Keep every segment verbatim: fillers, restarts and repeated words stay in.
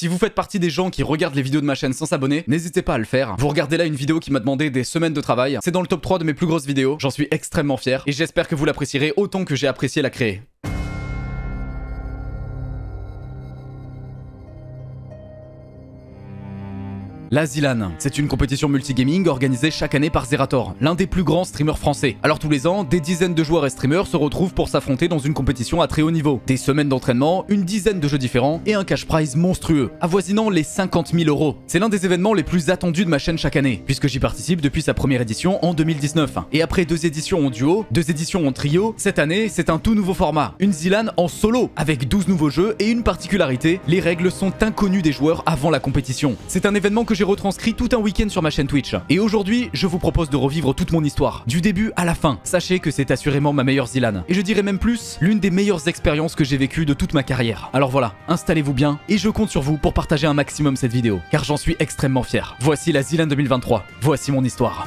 Si vous faites partie des gens qui regardent les vidéos de ma chaîne sans s'abonner, n'hésitez pas à le faire. Vous regardez là une vidéo qui m'a demandé des semaines de travail. C'est dans le top trois de mes plus grosses vidéos. J'en suis extrêmement fier et j'espère que vous l'apprécierez autant que j'ai apprécié la créer. La ZLAN, c'est une compétition multigaming organisée chaque année par Zerator, l'un des plus grands streamers français. Alors tous les ans, des dizaines de joueurs et streamers se retrouvent pour s'affronter dans une compétition à très haut niveau. Des semaines d'entraînement, une dizaine de jeux différents et un cash prize monstrueux, avoisinant les cinquante mille euros. C'est l'un des événements les plus attendus de ma chaîne chaque année, puisque j'y participe depuis sa première édition en deux mille dix-neuf. Et après deux éditions en duo, deux éditions en trio, cette année c'est un tout nouveau format, une ZLAN en solo, avec douze nouveaux jeux et une particularité, les règles sont inconnues des joueurs avant la compétition. C'est un événement que j'ai retranscrit tout un week-end sur ma chaîne Twitch. Et aujourd'hui, je vous propose de revivre toute mon histoire, du début à la fin. Sachez que c'est assurément ma meilleure ZLAN. Et je dirais même plus, l'une des meilleures expériences que j'ai vécues de toute ma carrière. Alors voilà, installez-vous bien, et je compte sur vous pour partager un maximum cette vidéo, car j'en suis extrêmement fier. Voici la ZLAN deux mille vingt-trois, voici mon histoire.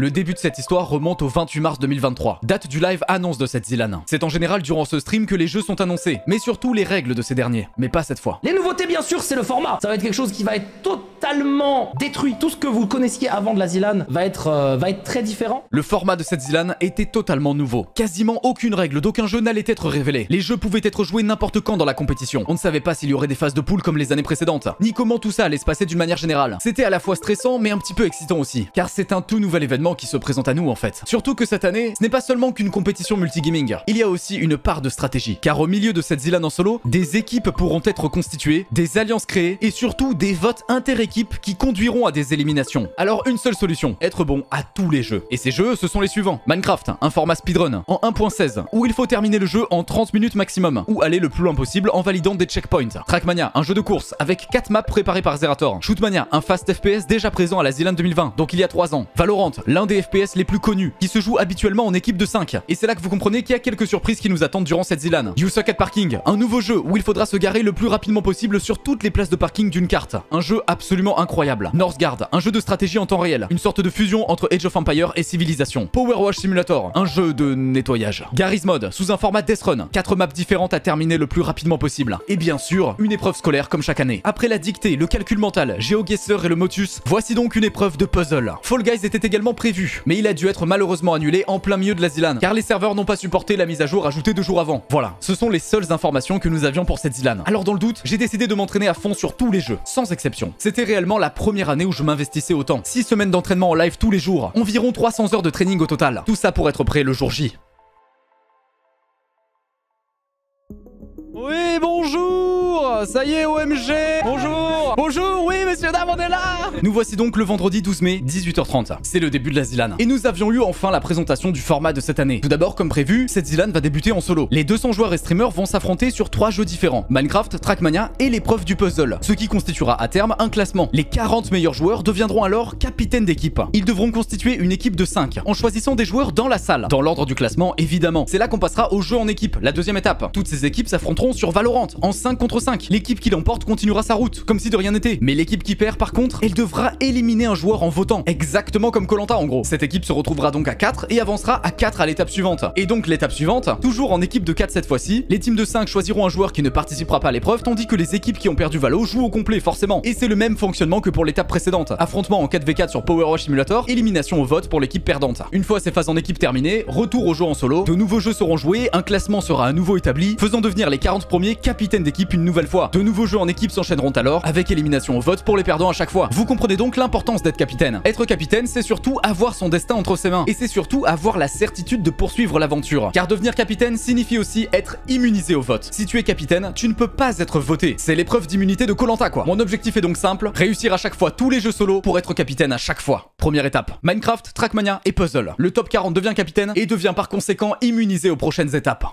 Le début de cette histoire remonte au vingt-huit mars deux mille vingt-trois, date du live annonce de cette ZLAN. C'est en général durant ce stream que les jeux sont annoncés, mais surtout les règles de ces derniers. Mais pas cette fois. Les nouveautés bien sûr, c'est le format. Ça va être quelque chose qui va être totalement détruit. Tout ce que vous connaissiez avant de la ZLAN va être, euh, va être très différent. Le format de cette ZLAN était totalement nouveau. Quasiment aucune règle d'aucun jeu n'allait être révélée. Les jeux pouvaient être joués n'importe quand dans la compétition. On ne savait pas s'il y aurait des phases de poule comme les années précédentes, ni comment tout ça allait se passer d'une manière générale. C'était à la fois stressant, mais un petit peu excitant aussi, car c'est un tout nouvel événement qui se présente à nous en fait. Surtout que cette année, ce n'est pas seulement qu'une compétition multigaming, il y a aussi une part de stratégie, car au milieu de cette ZLAN en solo, des équipes pourront être constituées, des alliances créées et surtout des votes inter-équipes qui conduiront à des éliminations. Alors une seule solution, être bon à tous les jeux. Et ces jeux, ce sont les suivants. Minecraft, un format speedrun, en un point seize, où il faut terminer le jeu en trente minutes maximum, ou aller le plus loin possible en validant des checkpoints. Trackmania, un jeu de course, avec quatre maps préparées par Zerator. Shootmania, un fast F P S déjà présent à la ZLAN deux mille vingt, donc il y a trois ans. Valorant, l'un des F P S les plus connus, qui se joue habituellement en équipe de cinq. Et c'est là que vous comprenez qu'il y a quelques surprises qui nous attendent durant cette ZLAN. You Suck at Parking, un nouveau jeu où il faudra se garer le plus rapidement possible sur toutes les places de parking d'une carte. Un jeu absolument incroyable. Northgard, un jeu de stratégie en temps réel, une sorte de fusion entre Age of Empire et Civilisation. Power Wash Simulator, un jeu de nettoyage. Garry's Mod, sous un format Death Run, quatre maps différentes à terminer le plus rapidement possible. Et bien sûr, une épreuve scolaire comme chaque année. Après la dictée, le calcul mental, GeoGuessr et le motus, voici donc une épreuve de puzzle. Fall Guys était également prévu, mais il a dû être malheureusement annulé en plein milieu de la ZLAN, car les serveurs n'ont pas supporté la mise à jour ajoutée deux jours avant. Voilà, ce sont les seules informations que nous avions pour cette ZLAN. Alors dans le doute, j'ai décidé de m'entraîner à fond sur tous les jeux, sans exception. C'était réellement la première année où je m'investissais autant. six semaines d'entraînement en live tous les jours, environ trois cents heures de training au total. Tout ça pour être prêt le jour J. Oui, bonjour. Ça y est, O M G. Bonjour. Bonjour, oui, messieurs, dames, on est là. Nous voici donc le vendredi douze mai, dix-huit heures trente. C'est le début de la ZLAN. Et nous avions eu enfin la présentation du format de cette année. Tout d'abord, comme prévu, cette ZLAN va débuter en solo. Les deux cents joueurs et streamers vont s'affronter sur trois jeux différents. Minecraft, Trackmania et l'épreuve du puzzle. Ce qui constituera à terme un classement. Les quarante meilleurs joueurs deviendront alors capitaines d'équipe. Ils devront constituer une équipe de cinq, en choisissant des joueurs dans la salle. Dans l'ordre du classement, évidemment. C'est là qu'on passera au jeu en équipe, la deuxième étape. Toutes ces équipes s'affronteront sur Valorant en cinq contre cinq. L'équipe qui l'emporte continuera sa route, comme si de rien n'était. Mais l'équipe qui perd, par contre, elle devra éliminer un joueur en votant, exactement comme Koh-Lanta en gros. Cette équipe se retrouvera donc à quatre et avancera à quatre à l'étape suivante. Et donc l'étape suivante, toujours en équipe de quatre cette fois-ci, les teams de cinq choisiront un joueur qui ne participera pas à l'épreuve, tandis que les équipes qui ont perdu Valo jouent au complet forcément. Et c'est le même fonctionnement que pour l'étape précédente. Affrontement en quatre v quatre sur Power Wash Simulator, élimination au vote pour l'équipe perdante. Une fois ces phases en équipe terminées, retour au jeu en solo, de nouveaux jeux seront joués, un classement sera à nouveau établi, faisant devenir les quarante premiers capitaines d'équipe une nouvelle fois. De nouveaux jeux en équipe s'enchaîneront alors, avec élimination au vote pour les perdants à chaque fois. Vous comprenez donc l'importance d'être capitaine. Être capitaine, c'est surtout avoir son destin entre ses mains. Et c'est surtout avoir la certitude de poursuivre l'aventure. Car devenir capitaine signifie aussi être immunisé au vote. Si tu es capitaine, tu ne peux pas être voté. C'est l'épreuve d'immunité de Koh-Lanta quoi. Mon objectif est donc simple, réussir à chaque fois tous les jeux solo pour être capitaine à chaque fois. Première étape, Minecraft, Trackmania et Puzzle. Le top quarante devient capitaine et devient par conséquent immunisé aux prochaines étapes.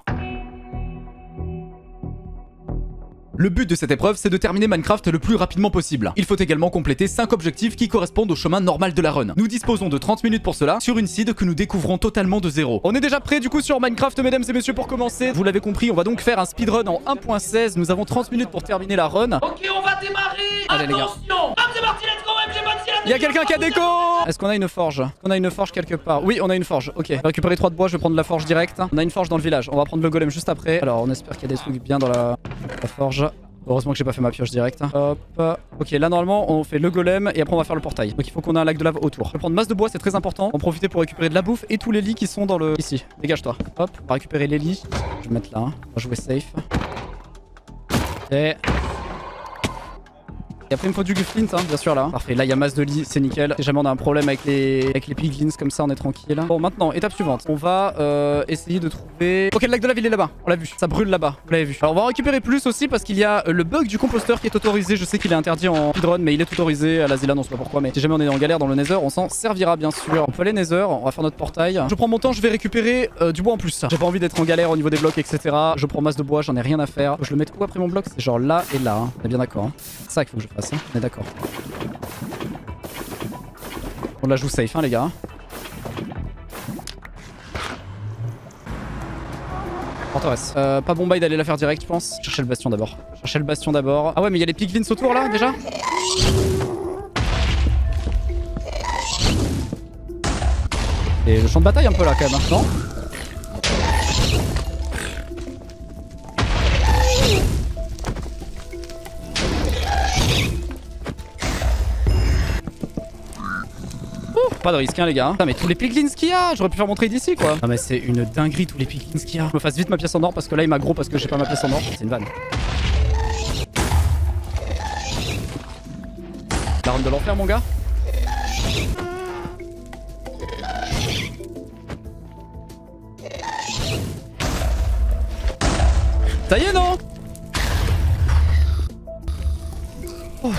Le but de cette épreuve, c'est de terminer Minecraft le plus rapidement possible. Il faut également compléter cinq objectifs qui correspondent au chemin normal de la run. Nous disposons de trente minutes pour cela, sur une seed que nous découvrons totalement de zéro. On est déjà prêt du coup sur Minecraft, mesdames et messieurs, pour commencer. Vous l'avez compris, on va donc faire un speedrun en un point seize. Nous avons trente minutes pour terminer la run. Ok, on va démarrer. Allez, attention, les gars. Hop, c'est parti, let's go, M G, bonne seed. Il y a quelqu'un qui a déco. Est-ce qu'on a une forge? On a une forge quelque part. Oui, on a une forge. Ok. On va récupérer trois de bois. Je vais prendre la forge direct. On a une forge dans le village. On va prendre le golem juste après. Alors, on espère qu'il y a des trucs bien dans la, la forge. Heureusement que j'ai pas fait ma pioche directe. Hop. Ok, là normalement on fait le golem et après on va faire le portail. Donc il faut qu'on ait un lac de lave autour. Je vais prendre masse de bois, c'est très important. On va en profiter pour récupérer de la bouffe et tous les lits qui sont dans le... Ici, dégage-toi. Hop, on va récupérer les lits. Je vais mettre là, hein. On va jouer safe. Et... et après il me faut du flint, hein, bien sûr là. Parfait, là il y a masse de lits, c'est nickel. Si jamais on a un problème avec les, avec les piglins comme ça, on est tranquille. Bon, maintenant, étape suivante. On va euh, essayer de trouver... Ok, le lac de lave il est là-bas, on l'a vu. Ça brûle là-bas, vous l'avez vu. Alors on va en récupérer plus aussi parce qu'il y a le bug du composteur qui est autorisé. Je sais qu'il est interdit en speedrun mais il est autorisé à la ZLAN, on sait pas pourquoi. Mais si jamais on est en galère dans le nether, on s'en servira bien sûr. On peut aller nether, on va faire notre portail. Je prends mon temps, je vais récupérer euh, du bois en plus. J'ai pas envie d'être en galère au niveau des blocs, et cetera. Je prends masse de bois, j'en ai rien à faire. Je le mets où après mon bloc? C'est genre là et là, hein. On est bien d'accord, hein. C'est ça qu'il faut que je... Ah, ça, on est d'accord. On la joue safe, hein, les gars. Forteresse. Euh, pas bon bail d'aller la faire direct, je pense. Chercher le bastion d'abord. Chercher le bastion d'abord. Ah ouais, mais il y a les piglins autour là déjà. Et le champ de bataille un peu là quand même, hein, non? Pas de risque, hein, les gars. Putain, mais tous les piglins qu'il y a, j'aurais pu faire mon trade d'ici quoi. Ah mais c'est une dinguerie tous les piglins qu'il y a. Je me fasse vite ma pièce en or parce que là il m'aggro parce que j'ai pas ma pièce en or. C'est une vanne. La ronde de l'enfer mon gars. Ça y est non oh.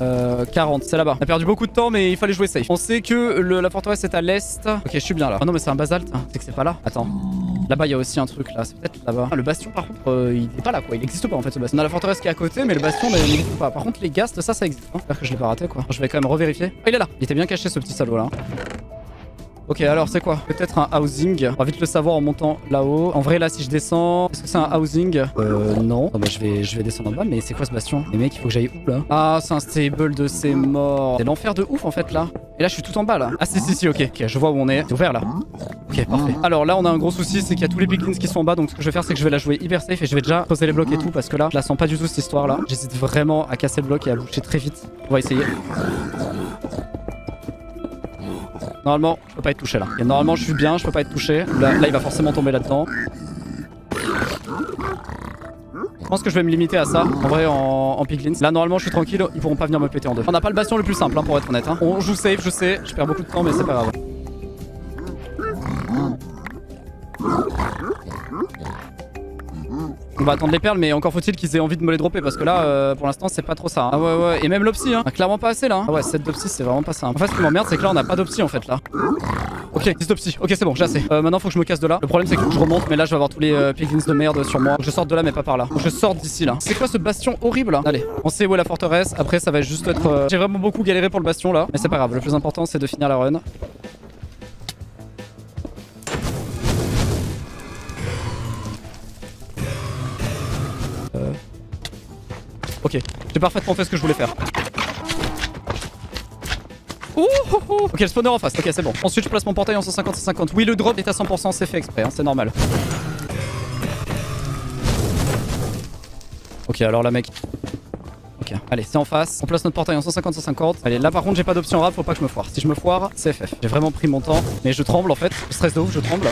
Euh, quarante, c'est là-bas. On a perdu beaucoup de temps, mais il fallait jouer safe. On sait que le, la forteresse est à l'est. Ok, je suis bien là. Oh non, mais c'est un basalte. Hein. C'est que c'est pas là. Attends. Là-bas, il y a aussi un truc là. C'est peut-être là-bas. Ah, le bastion, par contre, euh, il est pas là quoi. Il existe pas en fait ce bastion. On a la forteresse qui est à côté, mais le bastion, bah, il n'existe pas. Par contre, les ghast, ça, ça existe. Hein. J'espère que je l'ai pas raté quoi. Je vais quand même revérifier. Oh, il est là. Il était bien caché ce petit salaud là. Ok, alors c'est quoi? Peut-être un housing. On va vite le savoir en montant là-haut. En vrai, là, si je descends, est-ce que c'est un housing? Euh, non. Non bah, je vais, je vais descendre en bas, mais c'est quoi ce bastion? Les mecs, il faut que j'aille où là? Ah, c'est un stable de ces morts. C'est l'enfer de ouf en fait là. Et là, je suis tout en bas là. Ah, si, si, si, ok. Ok, je vois où on est. C'est ouvert là. Ok, parfait. Alors là, on a un gros souci, c'est qu'il y a tous les piglins qui sont en bas. Donc ce que je vais faire, c'est que je vais la jouer hyper safe et je vais déjà creuser les blocs et tout parce que là, je la sens pas du tout cette histoire là. J'hésite vraiment à casser le bloc et à boucher très vite. On va essayer. Normalement, je peux pas être touché là. Et normalement, je suis bien, je peux pas être touché. Là, là il va forcément tomber là-dedans. Je pense que je vais me limiter à ça. En vrai, en, en piglins. Là, normalement, je suis tranquille. Ils pourront pas venir me péter en deux. On n'a pas le bastion le plus simple, hein, pour être honnête. Hein. On joue safe, je sais. Je perds beaucoup de temps, mais c'est pas grave. On va attendre les perles, mais encore faut-il qu'ils aient envie de me les dropper parce que là, euh, pour l'instant, c'est pas trop ça. Hein. Ah ouais, ouais, et même l'opsie, hein. Ah, clairement pas assez là. Hein. Ah ouais, cette d'opsie, c'est vraiment pas ça. Hein. En fait, ce qui m'emmerde, c'est que là, on a pas d'opsie en fait là. Ok, dix d'opsie. Ok, c'est bon, j'ai assez. Euh, maintenant, faut que je me casse de là. Le problème, c'est que je remonte, mais là, je vais avoir tous les euh, piglins de merde sur moi. Faut que je sorte de là, mais pas par là. Faut que je sorte d'ici là. C'est quoi ce bastion horrible là? Allez, on sait où est la forteresse. Après, ça va juste être. Euh... J'ai vraiment beaucoup galéré pour le bastion là, mais c'est pas grave. Le plus important, c'est de finir la run. Ok, j'ai parfaitement fait ce que je voulais faire. Ouh, oh, oh. Ok, le spawner en face, ok c'est bon. Ensuite je place mon portail en cent cinquante cent cinquante. Oui, le drop est à cent pour cent, c'est fait exprès, hein, c'est normal. Ok, alors là mec... Ok, allez, c'est en face. On place notre portail en cent cinquante cent cinquante. Allez, là par contre j'ai pas d'option rap, faut pas que je me foire. Si je me foire, c'est F F. J'ai vraiment pris mon temps, mais je tremble en fait. Je stresse de ouf, je tremble.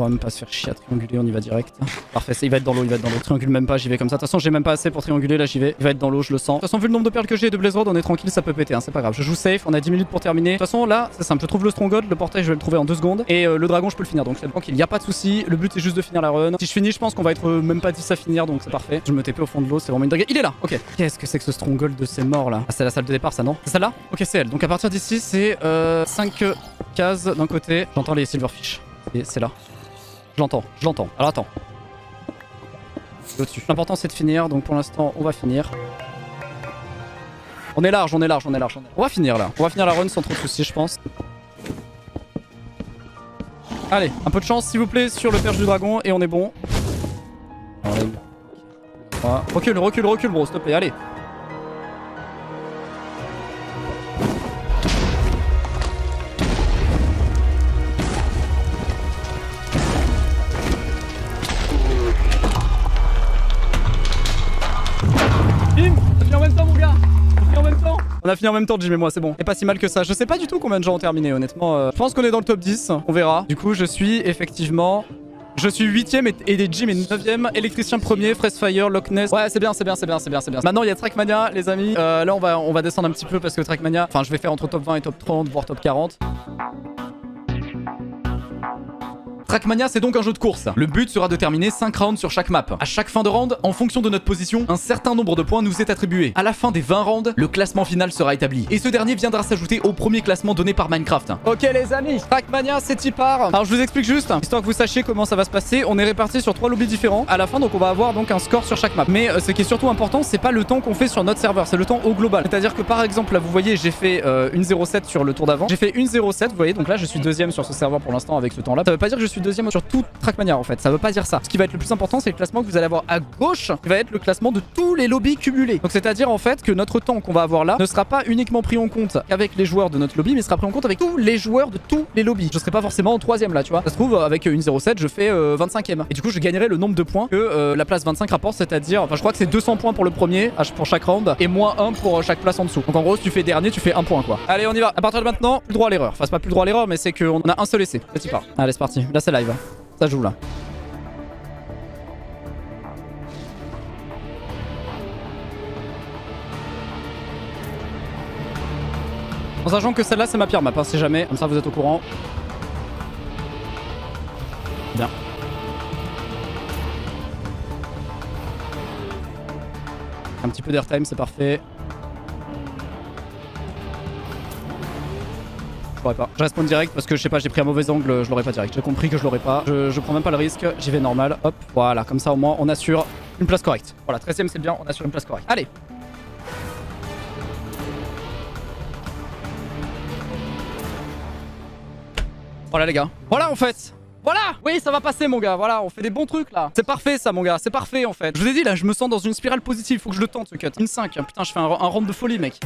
On va même pas se faire chier à trianguler, on y va direct. Parfait, il va être dans l'eau, il va être dans l'eau. Triangule même pas, j'y vais comme ça. De toute façon, j'ai même pas assez pour trianguler, là j'y vais. Il va être dans l'eau, je le sens. De toute façon, vu le nombre de perles que j'ai et de blaze rod, on est tranquille, ça peut péter, hein, c'est pas grave. Je joue safe, on a dix minutes pour terminer. De toute façon, là, c'est simple. Je trouve le strong god, le portail, je vais le trouver en deux secondes. Et euh, le dragon, je peux le finir, donc c'est tranquille, y a pas de souci. Le but, c'est juste de finir la run. Si je finis, je pense qu'on va être même pas dix à finir, donc c'est parfait. Je me T P au fond de l'eau, c'est vraiment une dingue. Il est là, ok. Qu'est-ce que c'est que ce strong god de ces morts là? Ah, c'est la salle de départ, ça non? C'est celle-là? Ok, c'est elle. Donc à partir d'ici, c'est euh, cinq cases d'un côté. J'entends les silverfish. Et c'est là. Je l'entends, je l'entends. Alors attends. Au-dessus. L'important c'est de finir, donc pour l'instant on va finir. On est large, on est large, on est large. On, est large. on va finir là. On va finir la run sans trop de soucis, je pense. Allez, un peu de chance s'il vous plaît sur le perche du dragon et on est bon. Allez. Voilà. Recule, recule, recule, bro, s'il te plaît, allez. Jim, on a fini en même temps mon gars. On a fini en même temps. On a fini en même temps Jim et moi, c'est bon. Et pas si mal que ça. Je sais pas du tout combien de gens ont terminé honnêtement. Euh, je pense qu'on est dans le top dix, on verra. Du coup je suis effectivement... Je suis huitième et des Jim est neuvième, électricien premier, Fresh Fire, Loch Ness. Ouais c'est bien, c'est bien, c'est bien, c'est bien, c'est bien. Maintenant il y a Trackmania les amis. Euh, là on va, on va descendre un petit peu parce que Trackmania, enfin je vais faire entre top vingt et top trente, voire top quarante. Trackmania c'est donc un jeu de course. Le but sera de terminer cinq rounds sur chaque map. A chaque fin de round, en fonction de notre position, un certain nombre de points nous est attribué. À la fin des vingt rounds, le classement final sera établi. Et ce dernier viendra s'ajouter au premier classement donné par Minecraft. Ok les amis, Trackmania c'est y part. Alors je vous explique juste, histoire que vous sachiez comment ça va se passer. On est répartis sur trois lobbies différents. À la fin donc on va avoir donc un score sur chaque map. Mais euh, ce qui est surtout important, c'est pas le temps qu'on fait sur notre serveur, c'est le temps au global. C'est-à-dire que par exemple là vous voyez j'ai fait euh, une zéro sept sur le tour d'avant. J'ai fait une zéro sept, vous voyez donc là je suis deuxième sur ce serveur pour l'instant avec ce temps là. Ça veut pas dire que je suis deuxième sur toute Trackmania en fait, ça veut pas dire ça. Ce qui va être le plus important c'est le classement que vous allez avoir à gauche qui va être le classement de tous les lobbies cumulés. Donc c'est à dire en fait que notre temps qu'on va avoir là ne sera pas uniquement pris en compte avec les joueurs de notre lobby mais sera pris en compte avec tous les joueurs de tous les lobbies. Je serai pas forcément en troisième là tu vois. Ça se trouve avec une zéro sept je fais euh, vingt-cinquième et du coup je gagnerai le nombre de points que euh, la place vingt-cinq rapporte, c'est à dire enfin je crois que c'est deux cents points pour le premier pour chaque round et moins un pour chaque place en dessous. Donc en gros si tu fais dernier tu fais un point quoi. Allez on y va, à partir de maintenant plus droit à l'erreur. Enfin c'est pas plus droit à l'erreur mais c'est qu'on a un seul essai. C'est parti. Allez c'est parti. Là c'est live, ça joue là. En sachant que celle-là c'est ma pire map, hein, si jamais, comme ça vous êtes au courant. Bien. Un petit peu d'airtime, c'est parfait. Pas. Je respawn direct parce que je sais pas, j'ai pris un mauvais angle, je l'aurais pas direct. J'ai compris que je l'aurais pas. Je, je prends même pas le risque, j'y vais normal. Hop, voilà, comme ça au moins on assure une place correcte. Voilà, treizième c'est bien, on assure une place correcte. Allez! Voilà les gars. Voilà en fait! Voilà, oui ça va passer mon gars, voilà on fait des bons trucs là. C'est parfait ça mon gars, c'est parfait en fait. Je vous ai dit là, je me sens dans une spirale positive, faut que je le tente ce cut. Une cinq, putain je fais un, un round de folie mec.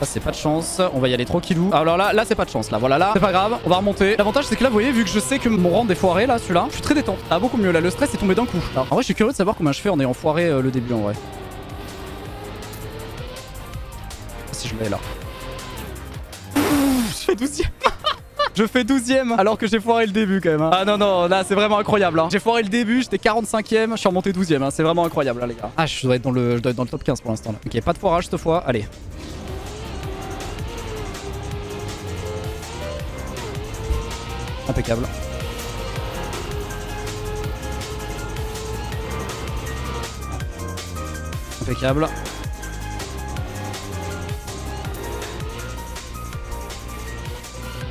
Là c'est pas de chance, on va y aller tranquillou. Alors là, là c'est pas de chance, là voilà là, c'est pas grave, on va remonter. L'avantage c'est que là vous voyez, vu que je sais que mon round est foiré là, celui-là, je suis très détente. Ah beaucoup mieux là, le stress est tombé d'un coup. Là. En vrai je suis curieux de savoir combien je fais en ayant foiré euh, le début en vrai. Si je l'ai là. Ouf, je fais douzième. Je fais douzième alors que j'ai foiré le début quand même. Hein. Ah non non, là c'est vraiment incroyable. Hein. J'ai foiré le début, j'étais quarante-cinquième, je suis remonté douzième, hein. C'est vraiment incroyable là les gars. Ah je dois être dans le, je dois être dans le top quinze pour l'instant. Ok, pas de foirage cette fois, allez. Impeccable. Impeccable.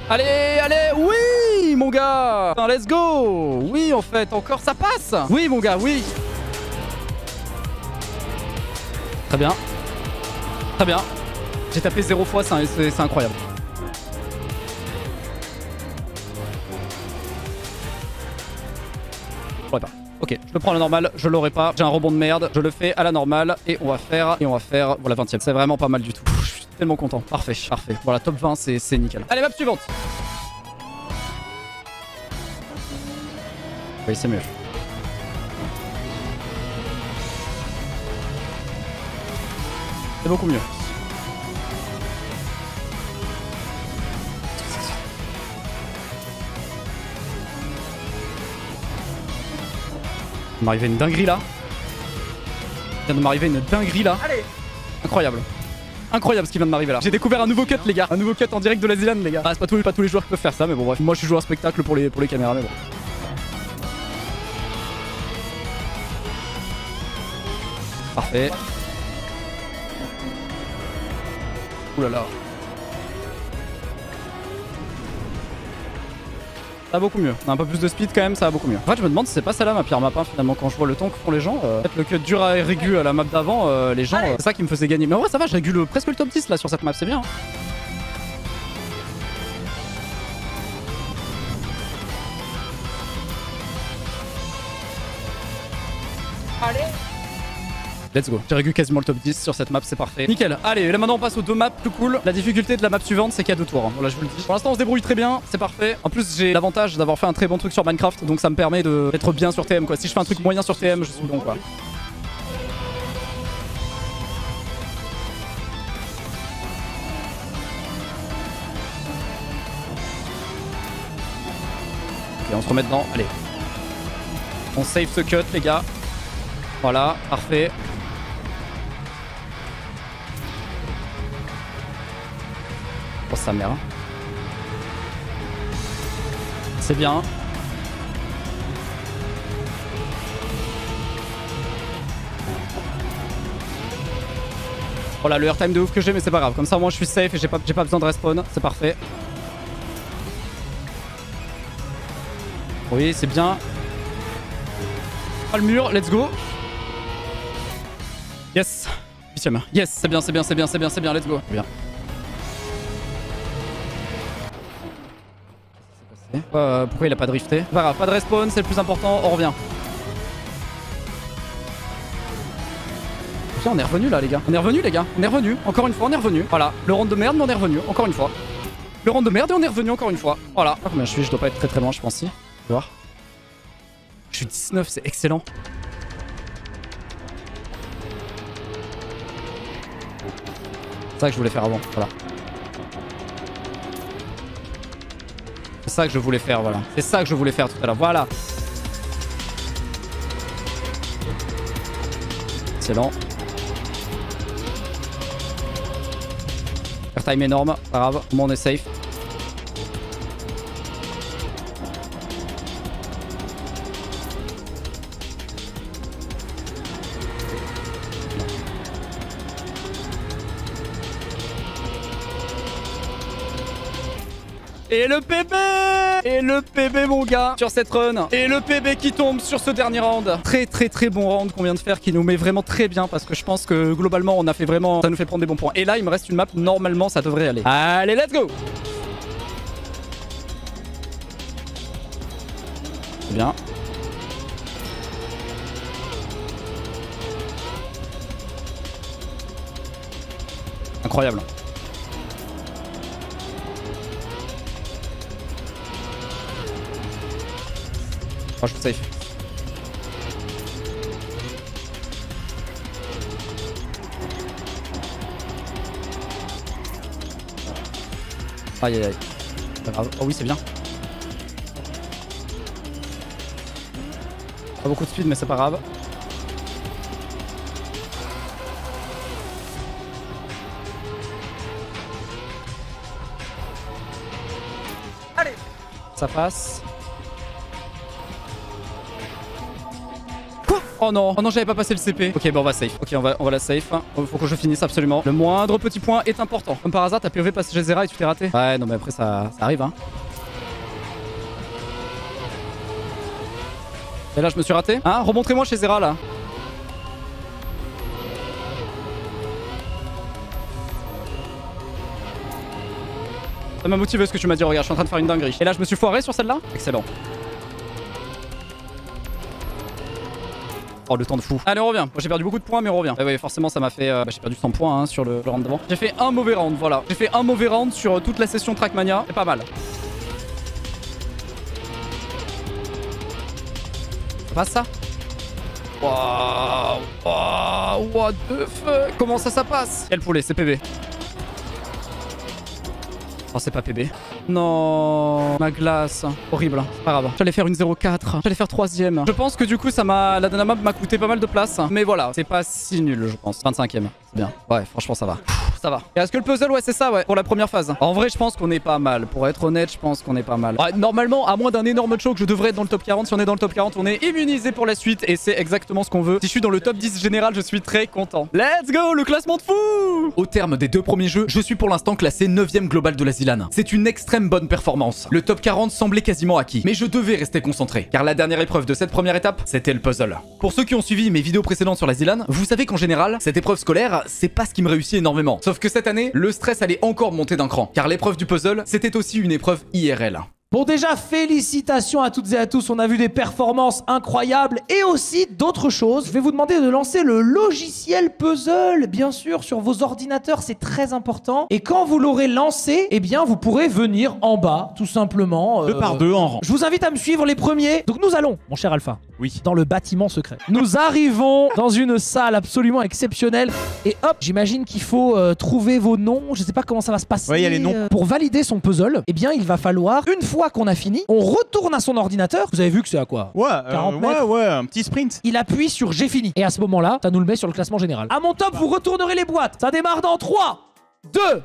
Allez, allez, oui, mon gars. Enfin, let's go. Oui, en fait, encore, ça passe. Oui, mon gars, oui. Très bien. Très bien. J'ai tapé zéro fois, c'est incroyable. Pas. Ok, je le prends à la normale, je l'aurai pas, j'ai un rebond de merde, je le fais à la normale et on va faire, et on va faire, voilà vingtième, c'est vraiment pas mal du tout, je suis tellement content, parfait, parfait, voilà top vingt c'est nickel. Allez map suivante. Oui c'est mieux. C'est beaucoup mieux. Il m'arrivait une dinguerie là. Il vient de m'arriver une dinguerie là. Allez. Incroyable. Incroyable ce qui vient de m'arriver là. J'ai découvert un nouveau cut les gars. Un nouveau cut en direct de la Z LAN les gars. Ah c'est pas tous, pas tous les joueurs qui peuvent faire ça mais bon bref. Moi je suis joueur spectacle pour les, pour les caméras mais bon. Parfait. Oulala là là. Ça va beaucoup mieux. On a un peu plus de speed quand même, ça va beaucoup mieux. En fait, je me demande si c'est pas celle-là ma pire map hein, finalement. Quand je vois le temps que font les gens, euh, peut-être le cut dur à régu à la map d'avant, euh, les gens, euh, c'est ça qui me faisait gagner. Mais en vrai, ça va, je régule presque le top dix là sur cette map, c'est bien. Hein. Allez. Let's go. J'ai régu quasiment le top dix sur cette map, c'est parfait. Nickel. Allez, là maintenant on passe aux deux maps plus cool. La difficulté de la map suivante, c'est qu'il y a deux tours. Hein. Voilà, je vous le dis. Pour l'instant, on se débrouille très bien, c'est parfait. En plus, j'ai l'avantage d'avoir fait un très bon truc sur Minecraft, donc ça me permet d'être bien sur T M quoi. Si je fais un truc moyen sur T M, je suis bon quoi. Et on se remet dedans, allez. On save ce cut les gars. Voilà, parfait. Oh sa mère. C'est bien. Voilà, le air time de ouf que j'ai, mais c'est pas grave. Comme ça, moi je suis safe et j'ai pas, j'ai pas besoin de respawn. C'est parfait. Oui, c'est bien. Pas le mur, let's go. Yes. Yes, c'est bien, c'est bien, c'est bien, c'est bien, c'est bien, let's go. Bien. Euh, pourquoi il a pas drifté? Pas grave, pas de respawn, c'est le plus important, on revient. Putain, on est revenu là les gars, on est revenu les gars, on est revenu, encore une fois on est revenu, voilà, le round de merde mais on est revenu, encore une fois. Le round de merde et on est revenu encore une fois, voilà. Ah, combien je suis, je dois pas être très très loin je pense si, tu vois. Je suis dix-neuf, c'est excellent. C'est ça que je voulais faire avant, voilà. C'est ça que je voulais faire, voilà, c'est ça que je voulais faire tout à l'heure, voilà. Excellent. Airtime énorme, pas grave, au moins on est safe. Et le P B! Et le P B mon gars sur cette run. Et le P B qui tombe sur ce dernier round. Très très très bon round qu'on vient de faire qui nous met vraiment très bien parce que je pense que globalement on a fait vraiment... Ça nous fait prendre des bons points. Et là il me reste une map, normalement ça devrait aller. Allez let's go! C'est bien. Incroyable. Oh, je suis safe. Aïe aïe aïe. Pas grave. Oh oui c'est bien. Pas beaucoup de speed mais c'est pas grave. Allez. Ça passe. Oh non, oh non j'avais pas passé le C P. Ok bon on va safe, ok on va, on va la safe. Faut que je finisse absolument. Le moindre petit point est important. Comme par hasard t'as P V passé chez Zera et tu t'es raté. Ouais non mais après ça, ça arrive hein. Et là je me suis raté. Hein, remontrez-moi chez Zera là. Ça m'a motivé ce que tu m'as dit, regarde je suis en train de faire une dinguerie. Et là je me suis foiré sur celle-là. Excellent. Oh, le temps de fou. Allez, on revient. Moi, j'ai perdu beaucoup de points, mais on revient. Eh oui, forcément, ça m'a fait. Euh, bah, j'ai perdu cent points hein, sur le, le round d'avant. J'ai fait un mauvais round, voilà. J'ai fait un mauvais round sur euh, toute la session Trackmania. C'est pas mal. Ça passe ça? Waouh! Waouh! What the fuck? Comment ça, ça passe? Quel poulet, c'est P B. Oh, c'est pas P B. Non, ma glace. Horrible. Pas grave. J'allais faire une zéro quatre. J'allais faire troisième. Je pense que du coup, ça m'a. La Danamap m'a coûté pas mal de place. Mais voilà, c'est pas si nul, je pense. vingt-cinquième. C'est bien. Ouais, franchement, ça va. Ça va. Est-ce que le puzzle, ouais, c'est ça, ouais, pour la première phase. En vrai, je pense qu'on est pas mal. Pour être honnête, je pense qu'on est pas mal. Ouais, normalement, à moins d'un énorme choc, je devrais être dans le top quarante. Si on est dans le top quarante, on est immunisé pour la suite et c'est exactement ce qu'on veut. Si je suis dans le top dix général, je suis très content. Let's go, le classement de fou! Au terme des deux premiers jeux, je suis pour l'instant classé neuvième global de la ZLAN. C'est une extrême bonne performance. Le top quarante semblait quasiment acquis, mais je devais rester concentré car la dernière épreuve de cette première étape, c'était le puzzle. Pour ceux qui ont suivi mes vidéos précédentes sur la ZLAN, vous savez qu'en général, cette épreuve scolaire, c'est pas ce qui me réussit énormément. Sauf que cette année, le stress allait encore monter d'un cran, car l'épreuve du puzzle, c'était aussi une épreuve I R L. Bon déjà, félicitations à toutes et à tous, on a vu des performances incroyables et aussi d'autres choses. Je vais vous demander de lancer le logiciel puzzle, bien sûr, sur vos ordinateurs, c'est très important. Et quand vous l'aurez lancé, eh bien, vous pourrez venir en bas, tout simplement. Euh... Deux par deux en rang. Je vous invite à me suivre les premiers. Donc nous allons, mon cher Alpha, oui, dans le bâtiment secret. Nous arrivons dans une salle absolument exceptionnelle. Et hop, j'imagine qu'il faut euh, trouver vos noms, je sais pas comment ça va se passer. Ouais, il y a les noms. Euh, pour valider son puzzle, eh bien, il va falloir une fois fois qu'on a fini, on retourne à son ordinateur. Vous avez vu que c'est à quoi, ouais, quarante mètres. Ouais, ouais, un petit sprint. Il appuie sur j'ai fini. Et à ce moment-là, ça nous le met sur le classement général. À mon top, vous retournerez les boîtes. Ça démarre dans trois, deux,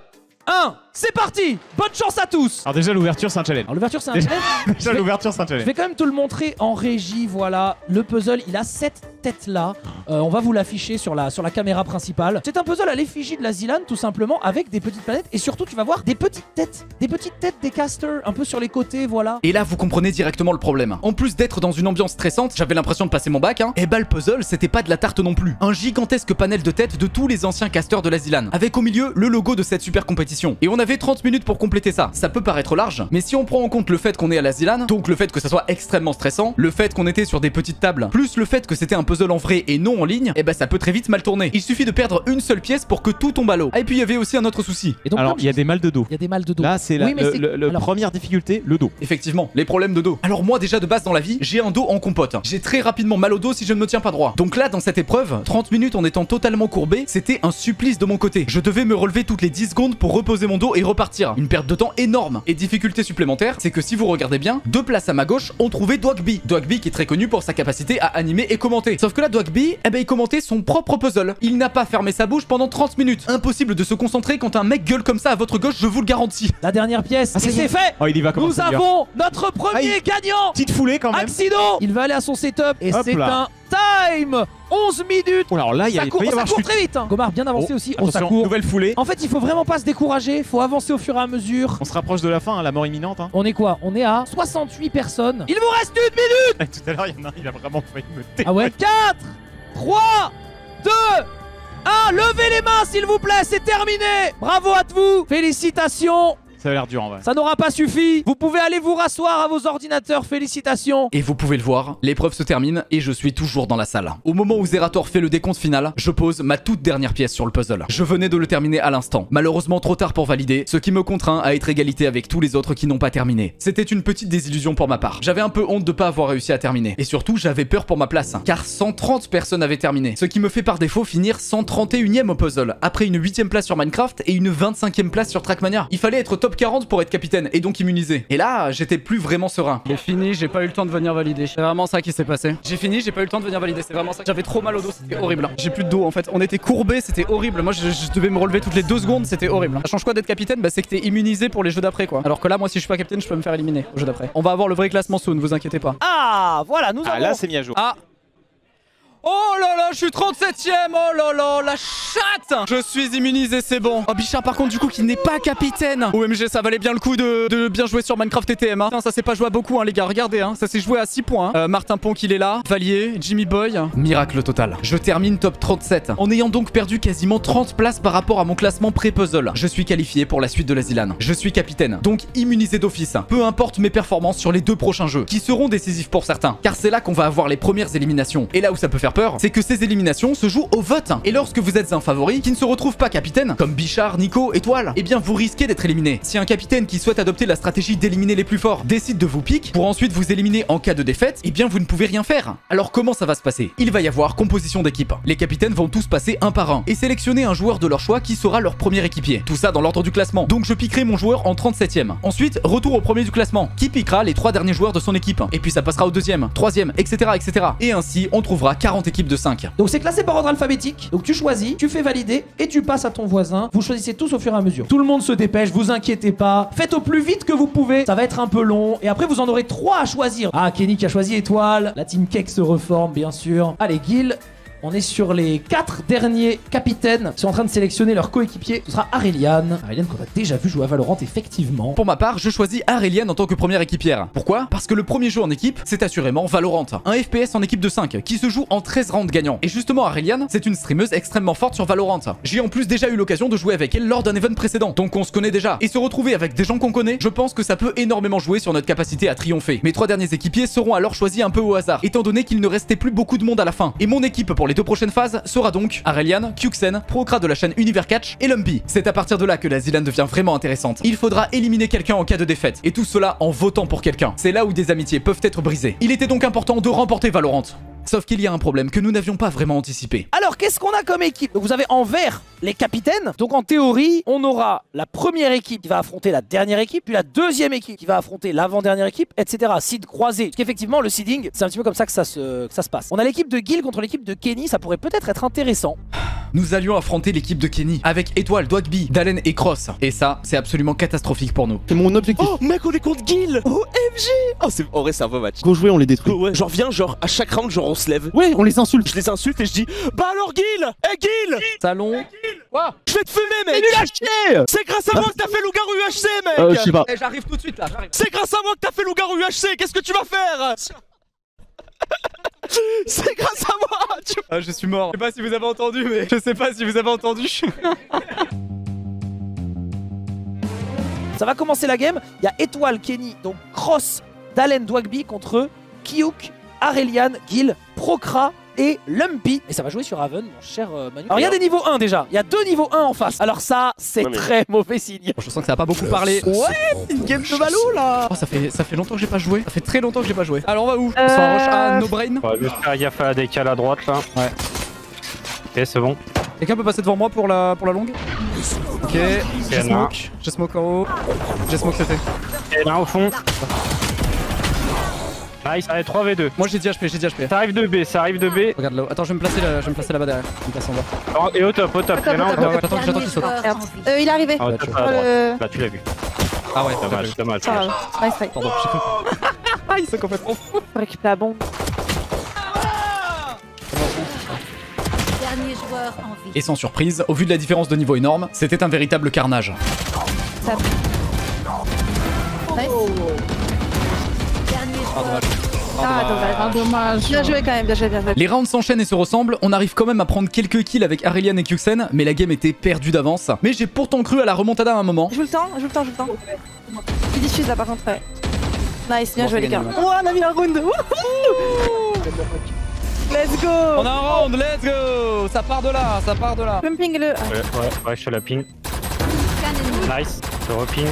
un. C'est parti! Bonne chance à tous! Alors déjà l'ouverture c'est un challenge. Alors l'ouverture c'est un déjà, challenge. Déjà l'ouverture c'est un challenge. Je vais quand même te le montrer en régie, voilà. Le puzzle, il a cette tête là. Euh, on va vous l'afficher sur la, sur la caméra principale. C'est un puzzle à l'effigie de la ZLAN tout simplement, avec des petites planètes et surtout tu vas voir des petites têtes. Des petites têtes des casters, un peu sur les côtés, voilà. Et là vous comprenez directement le problème. En plus d'être dans une ambiance stressante, j'avais l'impression de passer mon bac, hein. Et bah le puzzle c'était pas de la tarte non plus. Un gigantesque panel de têtes de tous les anciens casters de la ZLAN, avec au milieu le logo de cette super compétition. Et on a Vous avez trente minutes pour compléter ça. Ça peut paraître large, mais si on prend en compte le fait qu'on est à la ZLAN, donc le fait que ça soit extrêmement stressant, le fait qu'on était sur des petites tables, plus le fait que c'était un puzzle en vrai et non en ligne, et eh ben ça peut très vite mal tourner. Il suffit de perdre une seule pièce pour que tout tombe à l'eau. Ah, et puis il y avait aussi un autre souci. Et donc, alors il y a des mal de dos. Il y a des mal de dos. Là c'est la oui, le, le, le alors... première difficulté, le dos. Effectivement, les problèmes de dos. Alors moi déjà de base dans la vie, j'ai un dos en compote. J'ai très rapidement mal au dos si je ne me tiens pas droit. Donc là dans cette épreuve, trente minutes en étant totalement courbé, c'était un supplice de mon côté. Je devais me relever toutes les dix secondes pour reposer mon dos et repartir. Une perte de temps énorme. Et difficulté supplémentaire, c'est que si vous regardez bien, deux places à ma gauche, on trouvait Dwagbi. Dwagbi qui est très connu pour sa capacité à animer et commenter. Sauf que là, Dwagbi, eh ben, il commentait son propre puzzle. Il n'a pas fermé sa bouche pendant trente minutes. Impossible de se concentrer quand un mec gueule comme ça à votre gauche, je vous le garantis. La dernière pièce, ah, c'est fait. Oh, il y va. Nous avons notre premier Aïe. gagnant. Petite foulée quand même. Accident. Il va aller à son setup et c'est un time. Onze minutes. Oh, alors là, il y a, ça court, y ça court très vite. Hein. Gomard bien avancé oh, aussi. On s'accourt. Nouvelle foulée. En fait, il faut vraiment pas se décourager. Faut avancer au fur et à mesure. On se rapproche de la fin, hein, la mort imminente. Hein. On est quoi? On est à soixante-huit personnes. Il vous reste une minute. Et tout à l'heure, il y en a, il a vraiment failli me témoigner. Ah ouais. quatre, trois, deux, un. Levez les mains, s'il vous plaît. C'est terminé. Bravo à vous. Félicitations. Ça a l'air dur en vrai. Ça n'aura pas suffi. Vous pouvez aller vous rasseoir à vos ordinateurs. Félicitations. Et vous pouvez le voir, l'épreuve se termine et je suis toujours dans la salle. Au moment où Zerator fait le décompte final, je pose ma toute dernière pièce sur le puzzle. Je venais de le terminer à l'instant. Malheureusement trop tard pour valider, ce qui me contraint à être égalité avec tous les autres qui n'ont pas terminé. C'était une petite désillusion pour ma part. J'avais un peu honte de pas avoir réussi à terminer. Et surtout, j'avais peur pour ma place, car cent trente personnes avaient terminé. Ce qui me fait par défaut finir cent trente et unième au puzzle, après une huitième place sur Minecraft et une vingt-cinquième place sur Trackmania. Il fallait être top quarante pour être capitaine et donc immunisé. Et là, j'étais plus vraiment serein. J'ai fini, j'ai pas eu le temps de venir valider. C'est vraiment ça qui s'est passé. J'ai fini, j'ai pas eu le temps de venir valider. C'est vraiment ça. J'avais trop mal au dos, c'était horrible. J'ai plus de dos en fait. On était courbés, c'était horrible. Moi, je, je devais me relever toutes les deux secondes, c'était horrible. Ça change quoi d'être capitaine? Bah, c'est que t'es immunisé pour les jeux d'après quoi. Alors que là, moi, si je suis pas capitaine, je peux me faire éliminer au jeu d'après. On va avoir le vrai classement soon, ne vous inquiétez pas. Ah, voilà, nous avons. Ah là, c'est mis à jour. Ah. Oh là là, je suis trente-septième. Oh là là, la chatte. Je suis immunisé, c'est bon. Oh, Bichard, par contre, du coup, qui n'est pas capitaine. O M G, ça valait bien le coup de, de bien jouer sur Minecraft et T M. Hein. Putain, ça s'est pas joué à beaucoup, hein, les gars. Regardez, hein, ça s'est joué à six points. Euh, Martin Ponk, il est là. Valier, Jimmy Boy. Miracle total. Je termine top trente-sept. En ayant donc perdu quasiment trente places par rapport à mon classement pré-puzzle, je suis qualifié pour la suite de la ZLAN. Je suis capitaine, donc immunisé d'office. Peu importe mes performances sur les deux prochains jeux, qui seront décisifs pour certains, car c'est là qu'on va avoir les premières éliminations. Et là où ça peut faire peur, c'est que ces éliminations se jouent au vote. Et lorsque vous êtes un favori qui ne se retrouve pas capitaine, comme Bichard, Nico, Étoile, eh bien vous risquez d'être éliminé. Si un capitaine qui souhaite adopter la stratégie d'éliminer les plus forts décide de vous piquer pour ensuite vous éliminer en cas de défaite, eh bien vous ne pouvez rien faire. Alors comment ça va se passer? Il va y avoir composition d'équipe. Les capitaines vont tous passer un par un et sélectionner un joueur de leur choix qui sera leur premier équipier. Tout ça dans l'ordre du classement. Donc je piquerai mon joueur en trente-septième. Ensuite, retour au premier du classement, qui piquera les trois derniers joueurs de son équipe. Et puis ça passera au deuxième, troisième, et cetera, et cetera. Et ainsi, on trouvera quarante équipes de cinq. Donc c'est classé par ordre alphabétique. Donc tu choisis, tu fais valider et tu passes à ton voisin. Vous choisissez tous au fur et à mesure. Tout le monde se dépêche, vous inquiétez pas. Faites au plus vite que vous pouvez. Ça va être un peu long. Et après vous en aurez trois à choisir. Ah, Kenny qui a choisi Étoile. La team Cake se reforme bien sûr. Allez, Guill. On est sur les quatre derniers capitaines qui sont en train de sélectionner leur coéquipier. Ce sera Aréliane. Aréliane qu'on a déjà vu jouer à Valorant, effectivement. Pour ma part, je choisis Aréliane en tant que première équipière. Pourquoi? Parce que le premier jeu en équipe, c'est assurément Valorant. Un F P S en équipe de cinq qui se joue en treize rounds gagnants. Et justement, Aréliane, c'est une streameuse extrêmement forte sur Valorant. J'ai en plus déjà eu l'occasion de jouer avec elle lors d'un event précédent. Donc on se connaît déjà. Et se retrouver avec des gens qu'on connaît, je pense que ça peut énormément jouer sur notre capacité à triompher. Mes trois derniers équipiers seront alors choisis un peu au hasard, étant donné qu'il ne restait plus beaucoup de monde à la fin. Et mon équipe pour les deux prochaines phases sera donc Aréliane, Kyuxen, Procra de la chaîne Univers Catch et Lumpy. C'est à partir de là que la ZLAN devient vraiment intéressante. Il faudra éliminer quelqu'un en cas de défaite et tout cela en votant pour quelqu'un. C'est là où des amitiés peuvent être brisées. Il était donc important de remporter Valorant. Sauf qu'il y a un problème que nous n'avions pas vraiment anticipé. Alors qu'est-ce qu'on a comme équipe? Donc vous avez en vert les capitaines. Donc en théorie, on aura la première équipe qui va affronter la dernière équipe, puis la deuxième équipe qui va affronter l'avant-dernière équipe, et cetera. Seed croisé. Parce qu'effectivement, le seeding, c'est un petit peu comme ça que ça se, que ça se passe. On a l'équipe de Guill contre l'équipe de Kenny, ça pourrait peut-être être intéressant. Nous allions affronter l'équipe de Kenny avec Étoile, Dwagbi, Dalen et Cross. Et ça, c'est absolument catastrophique pour nous. C'est mon objectif. Oh mec, on est contre Guill. O M G. Oh c'est en vrai, c'est un beau match. Go jouer, on les détruit. Oh, ouais. Genre viens, genre à chaque round, genre on se lève. Ouais, on les insulte. Je les insulte et je dis bah alors Guill, hey Guill, Salon. Hey, Guill. Wow. Je vais te fumer mec. Mais lui c'est grâce à moi que t'as fait loup-garou U H C mec. Euh, je sais pas. Hey, j'arrive tout de suite là. C'est grâce à moi que t'as fait loup-garou U H C. Qu'est-ce que tu vas faire? C'est grâce à moi tu... ah, je suis mort. Je sais pas si vous avez entendu, mais je sais pas si vous avez entendu. Ça va commencer la game. Il y a Étoile, Kenny, donc Cross, Dalen, Dwagbi contre Kyuxen, Aréliane, Guill, Procra et Lumpy. Et ça va jouer sur Haven, mon cher euh, Manu. Alors il y a des niveaux un déjà, il y a deux niveaux un en face. Alors ça, c'est mais... très mauvais signe. Je sens que ça a pas beaucoup parlé. Ouais, c'est une game de ballot là. Oh, ça fait ça fait longtemps que j'ai pas joué. Ça fait très longtemps que j'ai pas joué. Alors on va où? euh... On s'enroche à No Brain. On va juste faire gaffe à la décale à droite là. Ouais. Ok, c'est bon. Quelqu'un peut passer devant moi pour la, pour la longue? Ok, j'ai smoke. J'ai smoke en haut. J'ai smoke C T. Et là au fond. Nice, allez trois v deux. Moi j'ai dit H P, j'ai dit H P. Ça arrive de B, ça arrive de B. Regarde là-haut. Attends, je vais me placer là-bas je vais me placer là-bas derrière. Je me place en bas. Et au top, au top. J'attends que tu sautes. Euh, il est arrivé. Ah, tu l'as vu. Ah ouais, dommage, dommage. Nice, nice. Pardon, j'ai cru. Ah, ils sont complètement fous. Faut récupérer la bombe. Dernier joueur en vie. Et sans surprise, au vu de la différence de niveau énorme, c'était un véritable carnage. Ça... Nice. Ah dommage. Ah, dommage. Ah, dommage. Bien joué quand même, bien joué, bien joué. Les rounds s'enchaînent et se ressemblent, on arrive quand même à prendre quelques kills avec Aréliane et Kyuxen, mais la game était perdue d'avance. Mais j'ai pourtant cru à la remontada à un moment. Je joue le temps, je joue le temps, je joue le temps. Il diffuse là par contre. Nice, bien bon, joué les gars. Ouah, on a mis un round. Let's go. On a un round, let's go. Ça part de là, ça part de là. Je peux me ping le... Ouais, ouais, ouais, je te la ping. Nice, je reping.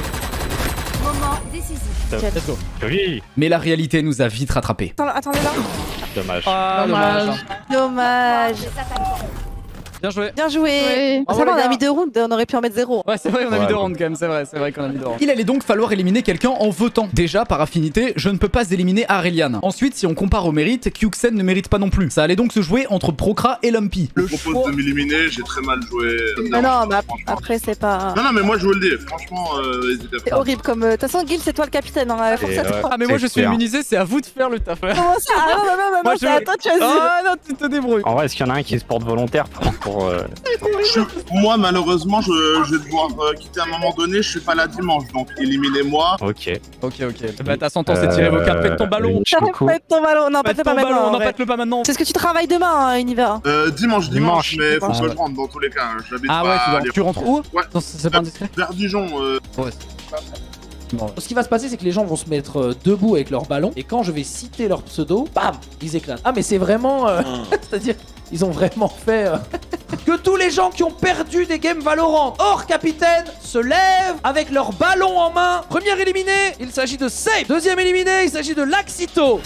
Moment décisif. Let's go. Joli. Mais la réalité nous a vite rattrapés. Attends, attendez là. Dommage. Ah, dommage. Dommage. Bien joué. Bien joué. Oui. Oh, ça va, on a mis deux rounds, on aurait pu en mettre zéro. Ouais, c'est vrai, on a ouais, mis deux rounds quand même, c'est vrai, c'est vrai qu'on a mis deux rounds. Il allait donc falloir éliminer quelqu'un en votant. Déjà, par affinité, je ne peux pas éliminer Aréliane. Ensuite, si on compare au mérite, Kyuxen ne mérite pas non plus. Ça allait donc se jouer entre Procra et Lumpy. Le je propose choix... de m'éliminer, j'ai très mal joué. Non, non, mais après, c'est pas. Non, non, mais moi, je veux le dis, franchement, euh, hésitez pas. C'est horrible comme. De toute façon, Guill, c'est toi le capitaine. Hein, force à toi. Ouais, ah, mais moi, je suis immunisé, c'est à vous de faire le taf. Comment ça? Ah, non, non, non, non, c'est à toi, tu as dit. Ah, non, tu te débrouilles. En vrai, est-ce qu'il y en a un qui se porte volontaire? Euh... Je, moi malheureusement je, je vais devoir euh, quitter à un moment donné, je suis pas là dimanche donc éliminez-moi. Ok. Ok ok. Bah t'as cent ans, c'est tiré vos cartes, pète ton ballon. Pète ton ballon, non pète le pas maintenant. Non pète le pas maintenant. C'est ce que tu travailles demain hein, Univers. Euh dimanche, dimanche, dimanche mais faut ah, que ouais. je rentre dans tous les cas, j'habite ah, pas. Ah ouais, tu, tu rentres où? Ouais. C'est pas indiscret. Vers Dijon. Euh... Ouais. Non. Ce qui va se passer, c'est que les gens vont se mettre euh, debout avec leur ballon, et quand je vais citer leur pseudo, bam, ils éclatent. Ah mais c'est vraiment... Euh... C'est-à-dire, ils ont vraiment fait... Euh... que tous les gens qui ont perdu des games Valorant, hors capitaine, se lèvent avec leur ballon en main. Premier éliminé, il s'agit de Safe. Deuxième éliminé, il s'agit de Laxito.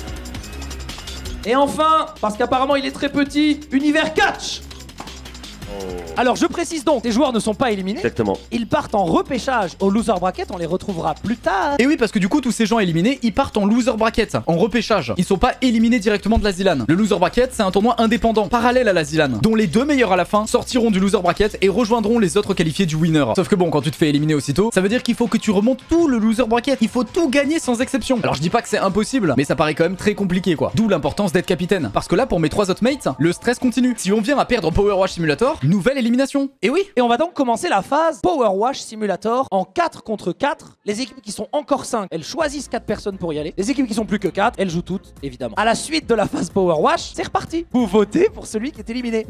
Et enfin, parce qu'apparemment il est très petit, Univers catch. Alors je précise donc, les joueurs ne sont pas éliminés. Exactement. Ils partent en repêchage au loser bracket, on les retrouvera plus tard. Et oui parce que du coup tous ces gens éliminés, ils partent en loser bracket, en repêchage. Ils sont pas éliminés directement de la ZLAN. Le loser bracket c'est un tournoi indépendant, parallèle à la ZLAN, dont les deux meilleurs à la fin sortiront du loser bracket et rejoindront les autres qualifiés du winner. Sauf que bon, quand tu te fais éliminer aussitôt, ça veut dire qu'il faut que tu remontes tout le loser bracket. Il faut tout gagner sans exception. Alors je dis pas que c'est impossible, mais ça paraît quand même très compliqué quoi. D'où l'importance d'être capitaine. Parce que là pour mes trois autres mates, le stress continue. Si on vient à perdre Power Wash Simulator, nouvelle élimination. Et oui. Et on va donc commencer la phase Power Wash Simulator en quatre contre quatre. Les équipes qui sont encore cinq, elles choisissent quatre personnes pour y aller. Les équipes qui sont plus que quatre, elles jouent toutes, évidemment. À la suite de la phase Power Wash, c'est reparti. Vous votez pour celui qui est éliminé.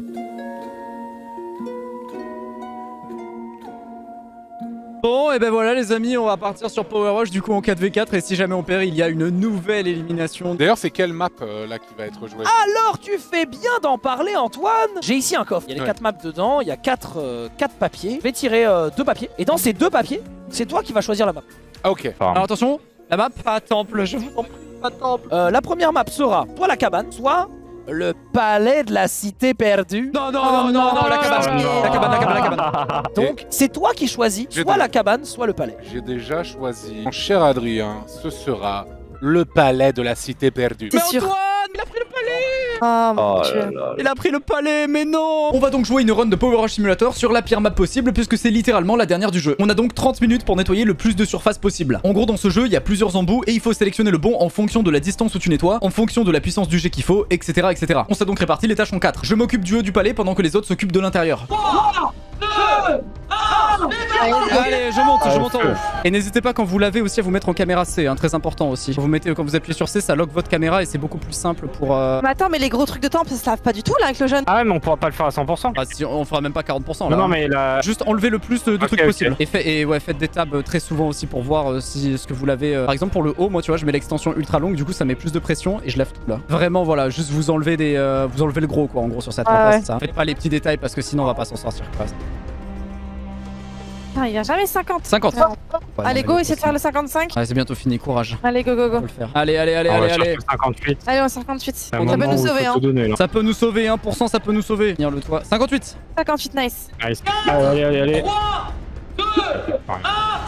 Bon et ben voilà les amis, on va partir sur Power Wash du coup en quatre v quatre et si jamais on perd il y a une nouvelle élimination. D'ailleurs c'est quelle map euh, là qui va être jouée? Alors tu fais bien d'en parler Antoine. J'ai ici un coffre, il y a les ouais. quatre maps dedans, il y a quatre, euh, quatre papiers. Je vais tirer euh, deux papiers et dans ces deux papiers c'est toi qui vas choisir la map. Ah ok. Alors attention, la map pas temple, je vous en prie, pas temple. Euh, la première map sera soit la cabane, soit le palais de la cité perdue. Non, non, non, non, non, la cabane, la cabane, la cabane, la cabane. Donc, c'est toi qui choisis soit la cabane, soit le palais. J'ai déjà choisi. Mon cher Adrien, ce sera le palais de la cité perdue. T'es sûr? Il a pris le palais! Ah mon Dieu. Oh là là. Il a pris le palais, mais non! On va donc jouer une run de Power Wash Simulator sur la pire map possible, puisque c'est littéralement la dernière du jeu. On a donc trente minutes pour nettoyer le plus de surface possible. En gros, dans ce jeu, il y a plusieurs embouts et il faut sélectionner le bon en fonction de la distance où tu nettoies, en fonction de la puissance du jet qu'il faut, et cetera et cetera. On s'est donc réparti les tâches en quatre. Je m'occupe du haut du palais pendant que les autres s'occupent de l'intérieur. Allez, je monte, je monte en haut. Et n'hésitez pas quand vous l'avez aussi à vous mettre en caméra C, hein, très important aussi. Vous mettez, quand vous appuyez sur C, ça lock votre caméra et c'est beaucoup plus simple pour... Euh... Mais attends, mais les gros trucs de temps, ça se lave pas du tout là avec le jeune. Ah ouais, mais on pourra pas le faire à cent pour cent. Ah si, on fera même pas quarante pour cent là. Non, non, mais là... Juste enlever le plus de okay, trucs okay. possible. Et, fait, et ouais, faites des tabs très souvent aussi pour voir euh, si ce que vous l'avez... Euh... Par exemple pour le haut, moi tu vois, je mets l'extension ultra longue, du coup ça met plus de pression et je lave tout là. Vraiment voilà, juste vous enlevez des... Euh, vous enlevez le gros quoi en gros sur cette ah, ouais. ça. Faites pas les petits détails parce que sinon on va pas s'en sortir quoi. Il n'y a jamais cinquante. cinquante. Ouais, allez, go, essayer de faire le cinquante-cinq. Allez, c'est bientôt fini, courage. Allez, go, go, go. Allez, allez, allez, allez, allez. cinquante-huit. Allez, on cinquante-huit. Donc, ça peut nous sauver, hein. Donner, ça peut nous sauver, un pour cent, ça peut nous sauver. Viens, le toit. cinquante-huit. cinquante-huit, nice. Nice. Allez, allez, allez, allez. trois, deux, un,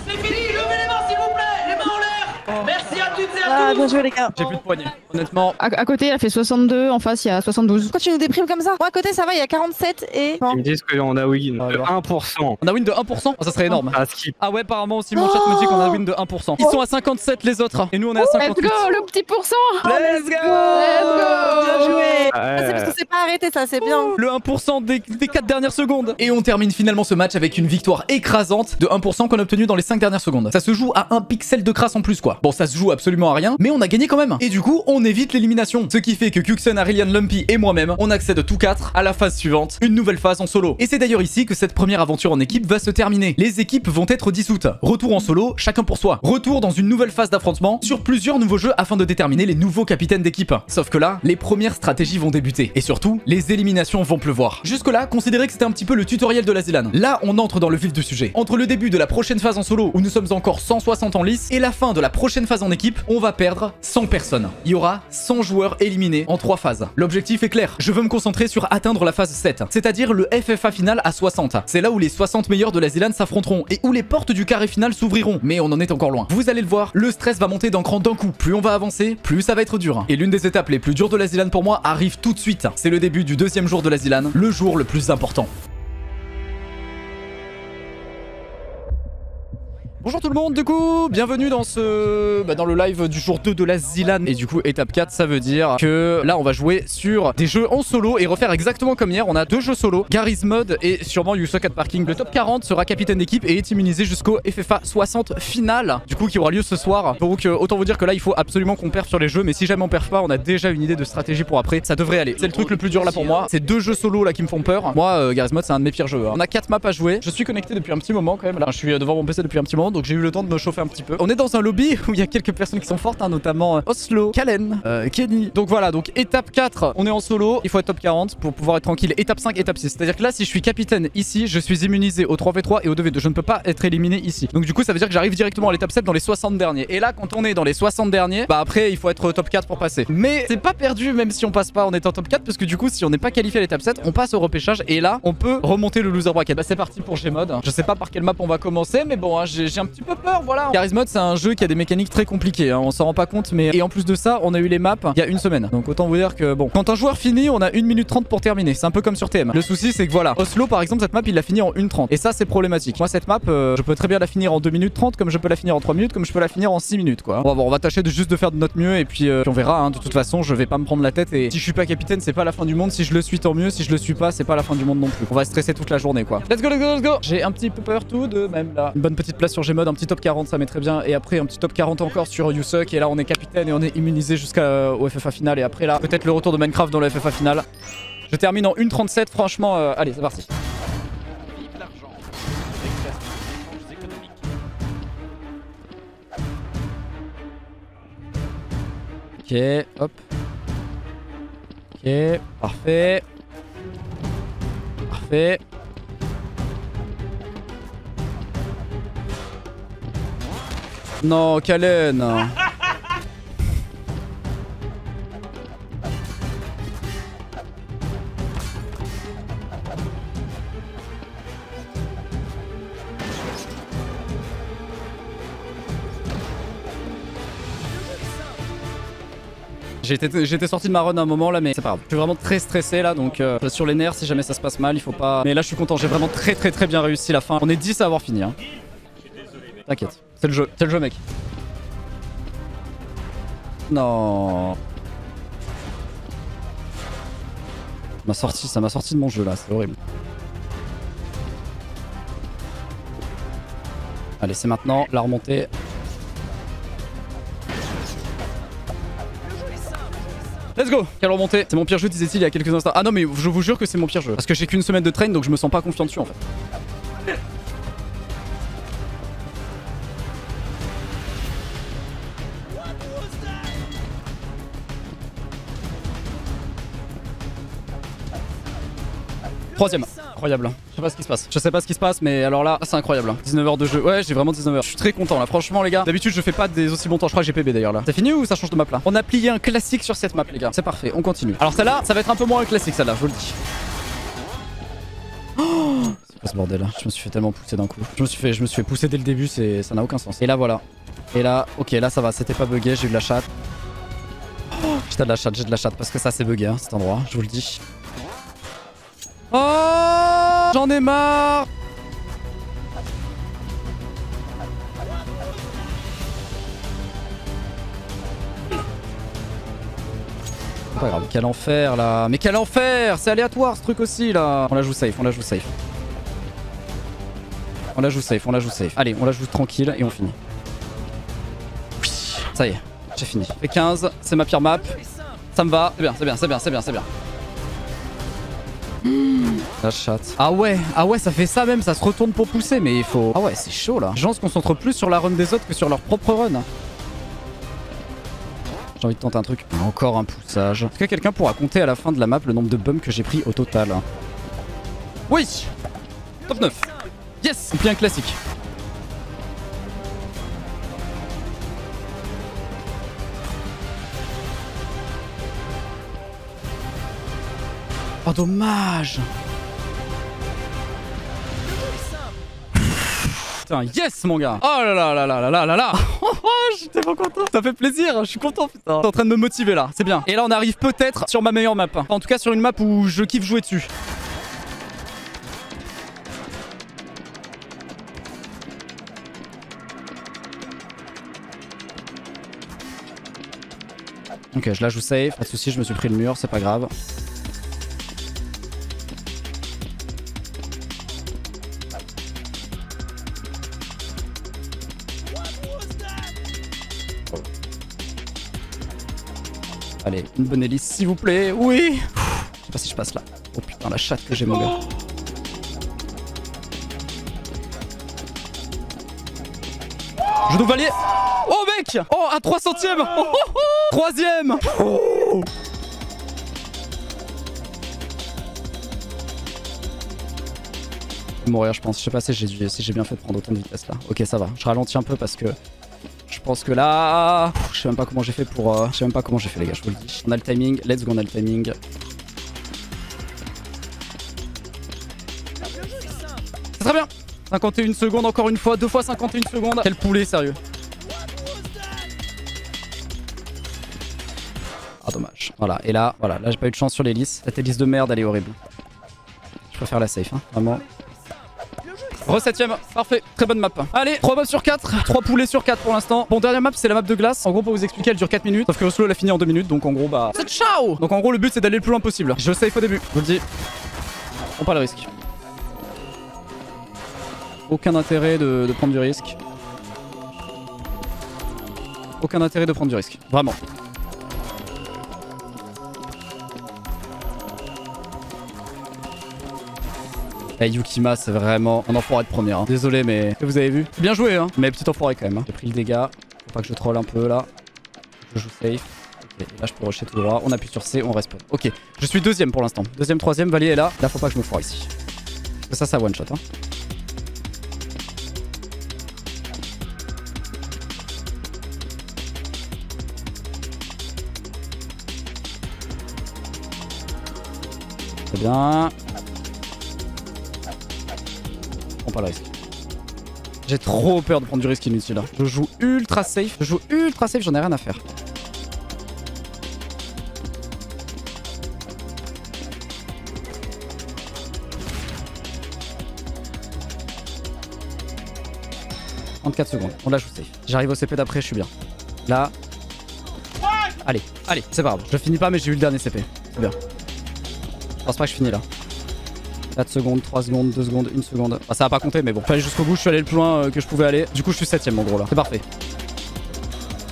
c'est fini. Levez les mains, s'il vous plaît. Les mains en l'air. Oh. Merci à toutes et à tous. Ah, bien joué, les gars. J'ai plus de poignée. Honnêtement. À, à côté, il a fait soixante-deux. En face, il y a soixante-douze. Pourquoi tu nous déprimes comme ça? Moi, à côté, ça va, il y a quarante-sept et. Ils me disent qu'on a win de un pour cent. On a win de un pour cent? Ça serait énorme. Ah, skip. Ah ouais, apparemment aussi, mon oh chat me dit qu'on a win de un pour cent. Ils sont à cinquante-sept, les autres. Et nous, on est à cinquante-huit. Let's go, le petit pourcent. Let's go. Let's go. Bien joué. Ouais. Ah, c'est parce que c'est pas arrêté, ça, c'est bien. Le un pour cent des, des quatre dernières secondes. Et on termine finalement ce match avec une victoire écrasante de un pour cent qu'on a obtenue dans les cinq dernières secondes. Ça se joue à un pixel de crasse en plus, quoi. Bon, ça se joue absolument à rien, mais on a gagné quand même. Et du coup, on évite l'élimination. Ce qui fait que Kyuxen, Aréliane, Lumpy et moi-même, on accède tous quatre à la phase suivante, une nouvelle phase en solo. Et c'est d'ailleurs ici que cette première aventure en équipe va se terminer. Les équipes vont être dissoutes. Retour en solo, chacun pour soi. Retour dans une nouvelle phase d'affrontement sur plusieurs nouveaux jeux afin de déterminer les nouveaux capitaines d'équipe. Sauf que là, les premières stratégies vont débuter. Et surtout, les éliminations vont pleuvoir. Jusque-là, considérez que c'était un petit peu le tutoriel de la Z LAN. Là, on entre dans le vif du sujet. Entre le début de la prochaine phase en solo, où nous sommes encore cent soixante en lice, et la fin de la prochaine phase en équipe, on va perdre cent personnes. Il y aura cent joueurs éliminés en trois phases. L'objectif est clair. Je veux me concentrer sur atteindre la phase sept, c'est-à-dire le F F A final à soixante. C'est là où les soixante meilleurs de la Z LAN s'affronteront et où les portes du carré final s'ouvriront. Mais on en est encore loin. Vous allez le voir, le stress va monter d'un cran d'un coup. Plus on va avancer, plus ça va être dur. Et l'une des étapes les plus dures de la Z LAN pour moi arrive tout de suite. C'est le début du deuxième jour de la Z LAN, le jour le plus important. Bonjour tout le monde, du coup, bienvenue dans ce bah, dans le live du jour deux de la Z LAN. Et du coup, étape quatre, ça veut dire que là, on va jouer sur des jeux en solo et refaire exactement comme hier. On a deux jeux solo, Garry's Mod et sûrement You Suck at Parking. Le top quarante sera capitaine d'équipe et est immunisé jusqu'au F F A soixante final, du coup, qui aura lieu ce soir. Donc, euh, autant vous dire que là, il faut absolument qu'on perde sur les jeux, mais si jamais on perd pas, on a déjà une idée de stratégie pour après. Ça devrait aller. C'est le truc le plus dur là pour moi. C'est deux jeux solo là qui me font peur. Moi, euh, Garry's Mod, c'est un de mes pires jeux. Hein. On a quatre maps à jouer. Je suis connecté depuis un petit moment quand même. Là, je suis devant mon P C depuis un petit moment. Donc j'ai eu le temps de me chauffer un petit peu. On est dans un lobby où il y a quelques personnes qui sont fortes, hein, notamment Oslo, Kalen, euh, Kenny. Donc voilà, donc étape quatre, on est en solo. Il faut être top quarante pour pouvoir être tranquille. Étape cinq, étape six. C'est-à-dire que là, si je suis capitaine ici, je suis immunisé au trois v trois et au deux v deux. Je ne peux pas être éliminé ici. Donc du coup, ça veut dire que j'arrive directement à l'étape sept dans les soixante derniers. Et là, quand on est dans les soixante derniers, bah après, il faut être top quatre pour passer. Mais c'est pas perdu même si on passe pas en étant top quatre, parce que du coup, si on n'est pas qualifié à l'étape sept, on passe au repêchage. Et là, on peut remonter le loser bracket. Bah c'est parti pour Gmod. Je sais pas par quelle map on va commencer, mais bon, hein, j'ai un petit peu peur, voilà. Garry's Mod, c'est un jeu qui a des mécaniques très compliquées, hein, on s'en rend pas compte, mais et en plus de ça, on a eu les maps il y a une semaine. Donc autant vous dire que bon, quand un joueur finit, on a une minute trente pour terminer. C'est un peu comme sur T M. Le souci, c'est que voilà, Oslo par exemple, cette map, il l'a fini en une trente et ça c'est problématique. Moi cette map, euh, je peux très bien la finir en deux minutes trente, comme je peux la finir en trois minutes, comme je peux la finir en six minutes quoi. Bon, bon on va tâcher de juste de faire de notre mieux et puis, euh, puis on verra hein, de toute façon, je vais pas me prendre la tête et si je suis pas capitaine, c'est pas la fin du monde, si je le suis tant mieux, si je le suis pas, c'est pas la fin du monde non plus. On va stresser toute la journée quoi. Let's go, let's go, let's go. J'ai un petit peu peur tout de même là. Une bonne petite place sur Gmod, un petit top quarante, ça met très bien. Et après, un petit top quarante encore sur You Suck. Et là, on est capitaine et on est immunisé jusqu'au F F A final. Et après, là, peut-être le retour de Minecraft dans le F F A final. Je termine en une trente-sept. Franchement, euh, allez, c'est parti. Ok, hop. Ok, parfait. Parfait. Non, Kalen. J'étais sorti de ma run à un moment là, mais c'est pas grave. Je suis vraiment très stressé là, donc euh, sur les nerfs, si jamais ça se passe mal, il faut pas... Mais là, je suis content, j'ai vraiment très très très bien réussi la fin. On est dix à avoir fini, hein. T'inquiète, c'est le jeu, c'est le jeu, mec. Non. M'a sorti, ça m'a sorti de mon jeu là, c'est horrible. Allez, c'est maintenant, la remontée. Let's go! Quelle remontée! C'est mon pire jeu, disait-il il y a quelques instants. Ah non, mais je vous jure que c'est mon pire jeu. Parce que j'ai qu'une semaine de train, donc je me sens pas confiant dessus en fait. Troisième. Incroyable. Je sais pas ce qui se passe. Je sais pas ce qui se passe, mais alors là, c'est incroyable. dix-neuf heures de jeu. Ouais, j'ai vraiment dix-neuf heures. Je suis très content là. Franchement, les gars, d'habitude, je fais pas des aussi bons temps. Je crois que j'ai P B d'ailleurs là. C'est fini ou ça change de map là? On a plié un classique sur cette map, les gars. C'est parfait. On continue. Alors, celle-là, ça va être un peu moins un classique, celle-là, je vous le dis. Oh, c'est quoi ce bordel là? Je me suis fait tellement pousser d'un coup. Je me suis fait, je me suis fait pousser dès le début, c'est, ça n'a aucun sens. Et là, voilà. Et là, ok, là, ça va. C'était pas bugué. J'ai eu de la chatte. Oh, j'ai de la chatte, j'ai de la chatte parce que ça, c'est bugué, hein, cet endroit. Je vous le dis. Oh, j'en ai marre. Pas grave, quel enfer là. Mais quel enfer. C'est aléatoire ce truc aussi là. On la joue safe, on la joue safe. On la joue safe, on la joue safe. Allez, on la joue tranquille et on finit. Ça y est, j'ai fini. Et quinze, c'est ma pire map. Ça me va, c'est bien, c'est bien, c'est bien, c'est bien, c'est bien. La chatte. Ah ouais, ah ouais, ça fait ça même, ça se retourne pour pousser, mais il faut... Ah ouais, c'est chaud là. Les gens se concentrent plus sur la run des autres que sur leur propre run. J'ai envie de tenter un truc. Encore un poussage. Est-ce que quelqu'un pourra compter à la fin de la map le nombre de bums que j'ai pris au total? Oui. Top neuf. Yes. Bien classique. Oh dommage. Putain, yes mon gars. Oh là là là là là là là là. Je suis tellement content. Ça fait plaisir, je suis content putain. T'es en train de me motiver là, c'est bien. Et là on arrive peut-être sur ma meilleure map. Enfin, en tout cas sur une map où je kiffe jouer dessus. Ok, je la joue safe, pas de soucis, je me suis pris le mur, c'est pas grave. Allez, une bonne hélice s'il vous plaît, oui. Je sais pas si je passe là. Oh putain, la chatte que j'ai mon gars. Je dois valier. Oh mec. Oh, à trois centièmes. Oh, oh, oh. Troisième. Oh. Je vais mourir je pense, je sais pas si j'ai si j'ai bien fait de prendre autant de vitesse là. Ok ça va, je ralentis un peu parce que... Je pense que là... Je sais même pas comment j'ai fait pour... Euh... Je sais même pas comment j'ai fait les gars, je vous le dis. On a le timing, let's go, on a le timing. C'est très bien. Cinquante et une secondes encore une fois, deux fois cinquante et une secondes. Quel poulet sérieux. Ah dommage. Voilà, et là, voilà, là j'ai pas eu de chance sur l'hélice. Cette hélice de merde elle est horrible. Je préfère la safe hein, vraiment. Re-septième, parfait, très bonne map. Allez, trois mobs sur quatre, trois poulets sur quatre pour l'instant. Bon, dernière map, c'est la map de glace. En gros, pour vous expliquer, elle dure quatre minutes. Sauf que Oslo l'a fini en deux minutes, donc en gros, bah. C'est ciao! Donc en gros, le but, c'est d'aller le plus loin possible. Je safe au début, je vous le dis. On prend le risque. Aucun intérêt de, de prendre du risque. Aucun intérêt de prendre du risque, vraiment. Eh hey, Yukima, c'est vraiment un enfoiré de première. Hein. Désolé, mais vous avez vu. C'est bien joué, hein. Mais petit enfoiré quand même. Hein. J'ai pris le dégât. Faut pas que je troll un peu là. Je joue safe. Ok, là je peux rusher tout droit. On appuie sur C, on respawn. Ok, je suis deuxième pour l'instant. Deuxième, troisième, Valier est là. Là, faut pas que je me foire ici. Parce que ça, ça one shot. Hein. Très bien. Pas le risque. J'ai trop peur de prendre du risque inutile là. Je joue ultra safe, je joue ultra safe, j'en ai rien à faire. trente-quatre secondes. On la joue safe. J'arrive au C P d'après, je suis bien. Là. Allez, allez, c'est pas grave. Je finis pas, mais j'ai eu le dernier C P. C'est bien. Je pense pas que je finis là. quatre secondes, trois secondes, deux secondes, une seconde. Ah, ça va pas compter, mais bon. Je suis allé jusqu'au bout, je suis allé le plus loin euh, que je pouvais aller. Du coup, je suis septième en gros là. C'est parfait.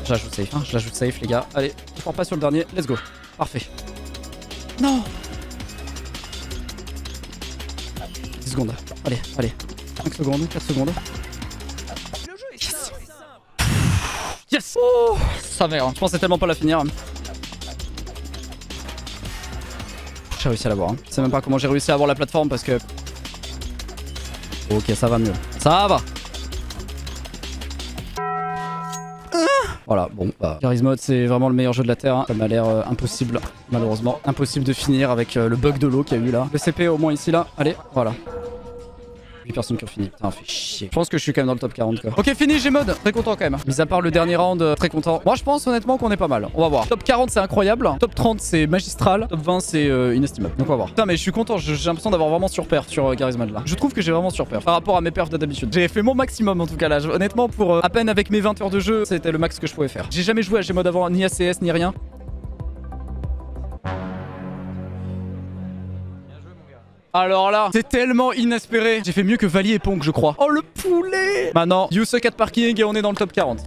Je l'ajoute safe, hein. Je l'ajoute safe, les gars. Allez, je pars pas sur le dernier. Let's go. Parfait. Non. dix secondes. Allez, allez. cinq secondes, quatre secondes. Yes. Yes. Oh, sa mère. Je pensais tellement pas la finir. J'ai réussi à l'avoir. Hein. Je sais même pas comment j'ai réussi à avoir la plateforme parce que. Ok, ça va mieux. Ça va. Voilà, bon, bah, Garry's Mod, c'est vraiment le meilleur jeu de la Terre. Hein. Ça m'a l'air euh, impossible, malheureusement. Impossible de finir avec euh, le bug de l'eau qu'il y a eu là. Le C P au moins ici, là. Allez, voilà. huit personnes qui ont fini. Putain, fait chier. Je pense que je suis quand même dans le top quarante, quoi. Ok, fini, j'ai mode. Très content quand même. Mis à part le dernier round, euh, très content. Moi, je pense honnêtement qu'on est pas mal. On va voir. Top quarante, c'est incroyable. Top trente, c'est magistral. Top vingt, c'est euh, inestimable. Donc, on va voir. Putain, mais je suis content. J'ai l'impression d'avoir vraiment surperf sur euh, Garry's Mod là. Je trouve que j'ai vraiment surperf par rapport à mes perfs d'habitude. J'ai fait mon maximum en tout cas là. Honnêtement, pour euh, à peine avec mes vingt heures de jeu, c'était le max que je pouvais faire. J'ai jamais joué à Gmod avant, ni A C S, ni rien. Alors là, c'est tellement inespéré. J'ai fait mieux que Valier et Pong, je crois. Oh, le poulet! Maintenant, You Suck at Parking et on est dans le top quarante.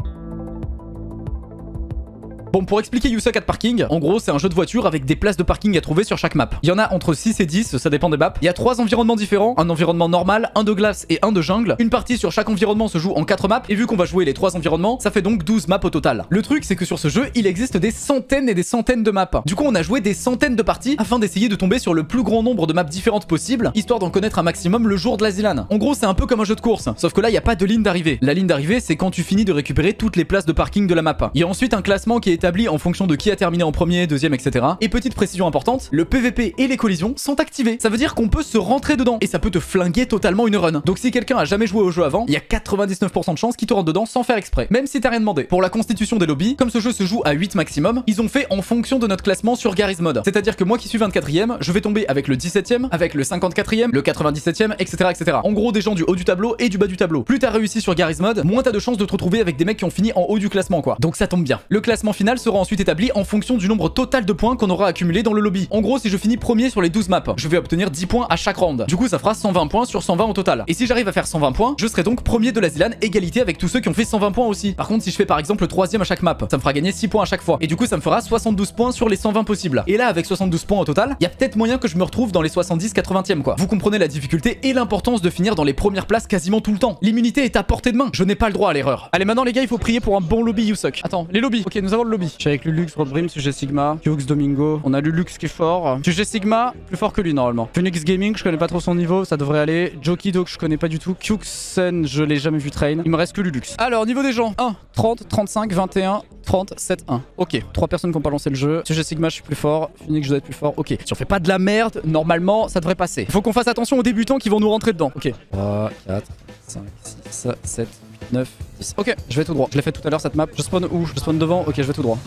Bon, pour expliquer You Suck at Parking, en gros, c'est un jeu de voiture avec des places de parking à trouver sur chaque map. Il y en a entre six et dix, ça dépend des maps. Il y a trois environnements différents, un environnement normal, un de glace et un de jungle. Une partie sur chaque environnement se joue en quatre maps, et vu qu'on va jouer les trois environnements, ça fait donc douze maps au total. Le truc, c'est que sur ce jeu, il existe des centaines et des centaines de maps. Du coup, on a joué des centaines de parties afin d'essayer de tomber sur le plus grand nombre de maps différentes possibles, histoire d'en connaître un maximum le jour de la ZLAN. En gros, c'est un peu comme un jeu de course, sauf que là, il n'y a pas de ligne d'arrivée. La ligne d'arrivée, c'est quand tu finis de récupérer toutes les places de parking de la map. Il y a ensuite un classement qui est établi en fonction de qui a terminé en premier, deuxième, et cetera. Et petite précision importante, le P V P et les collisions sont activés. Ça veut dire qu'on peut se rentrer dedans et ça peut te flinguer totalement une run. Donc si quelqu'un a jamais joué au jeu avant, il y a quatre-vingt-dix-neuf pour cent de chances qu'il te rentre dedans sans faire exprès, même si t'as rien demandé. Pour la constitution des lobbies, comme ce jeu se joue à huit maximum, ils ont fait en fonction de notre classement sur Garry's Mod. C'est-à-dire que moi qui suis vingt-quatrième, je vais tomber avec le dix-septième, avec le cinquante-quatrième, le quatre-vingt-dix-septième, et cetera, et cetera. En gros, des gens du haut du tableau et du bas du tableau. Plus t'as réussi sur Garry's Mod, moins t'as de chances de te retrouver avec des mecs qui ont fini en haut du classement, quoi. Donc ça tombe bien. Le classement final sera ensuite établi en fonction du nombre total de points qu'on aura accumulé dans le lobby. En gros, si je finis premier sur les douze maps, je vais obtenir dix points à chaque round. Du coup, ça fera cent vingt points sur cent vingt au total. Et si j'arrive à faire cent vingt points, je serai donc premier de la ZLAN, égalité avec tous ceux qui ont fait cent vingt points aussi. Par contre, si je fais par exemple troisième à chaque map, ça me fera gagner six points à chaque fois. Et du coup, ça me fera soixante-douze points sur les cent vingt possibles. Et là, avec soixante-douze points au total, il y a peut-être moyen que je me retrouve dans les soixante-dix quatre-vingtième, quoi. Vous comprenez la difficulté et l'importance de finir dans les premières places quasiment tout le temps. L'immunité est à portée de main. Je n'ai pas le droit à l'erreur. Allez, maintenant les gars, il faut prier pour un bon lobby You Suck. Attends, les lobbies. Ok, nous avons le lobby. Je suis avec Lulux, Rodbrim, Sujet Sigma, Kyuxen, Domingo. On a Lulux qui est fort. Sujet Sigma, plus fort que lui normalement. Phoenix Gaming, je connais pas trop son niveau, ça devrait aller. Joki Dog, je connais pas du tout. Kyuxen, je l'ai jamais vu train. Il me reste que Lulux. Alors, niveau des gens, un, trente, trente-cinq, vingt et un, trente, sept, un. Ok, trois personnes qui ont pas lancé le jeu. Sujet Sigma, je suis plus fort. Phoenix, je dois être plus fort. Ok, si on fait pas de la merde, normalement, ça devrait passer. Faut qu'on fasse attention aux débutants qui vont nous rentrer dedans. Ok. trois, quatre, cinq, six, sept, huit, neuf, dix. Ok, je vais tout droit. Je l'ai fait tout à l'heure cette map. Je spawn où? Je spawn devant. Ok, je vais tout droit.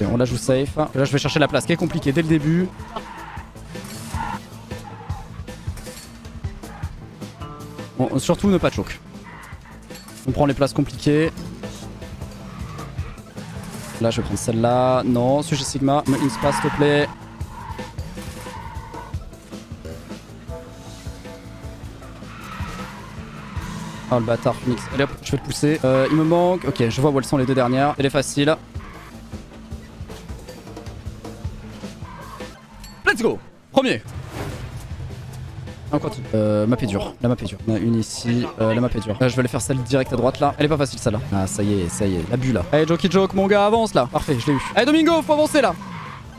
Ok, on la joue safe. Là, je vais chercher la place qui est compliquée dès le début. Bon, surtout ne pas choke. On prend les places compliquées. Là, je vais prendre celle-là. Non, Sujet Sigma. Me inspace, s'il te plaît. Ah, le bâtard, Phoenix. Allez hop, je vais le pousser. Euh, il me manque. Ok, je vois où elles sont les deux dernières. Elle est facile. Let's go! Premier! On continue. Euh, map est dure. La map est dure. On a une ici. Euh, la map est dure. Là, je vais aller faire celle direct à droite là. Elle est pas facile celle-là. Ah, ça y est, ça y est. La bulle là. Allez, Joki Joke, mon gars, avance là. Parfait, je l'ai eu. Allez, Domingo, faut avancer là.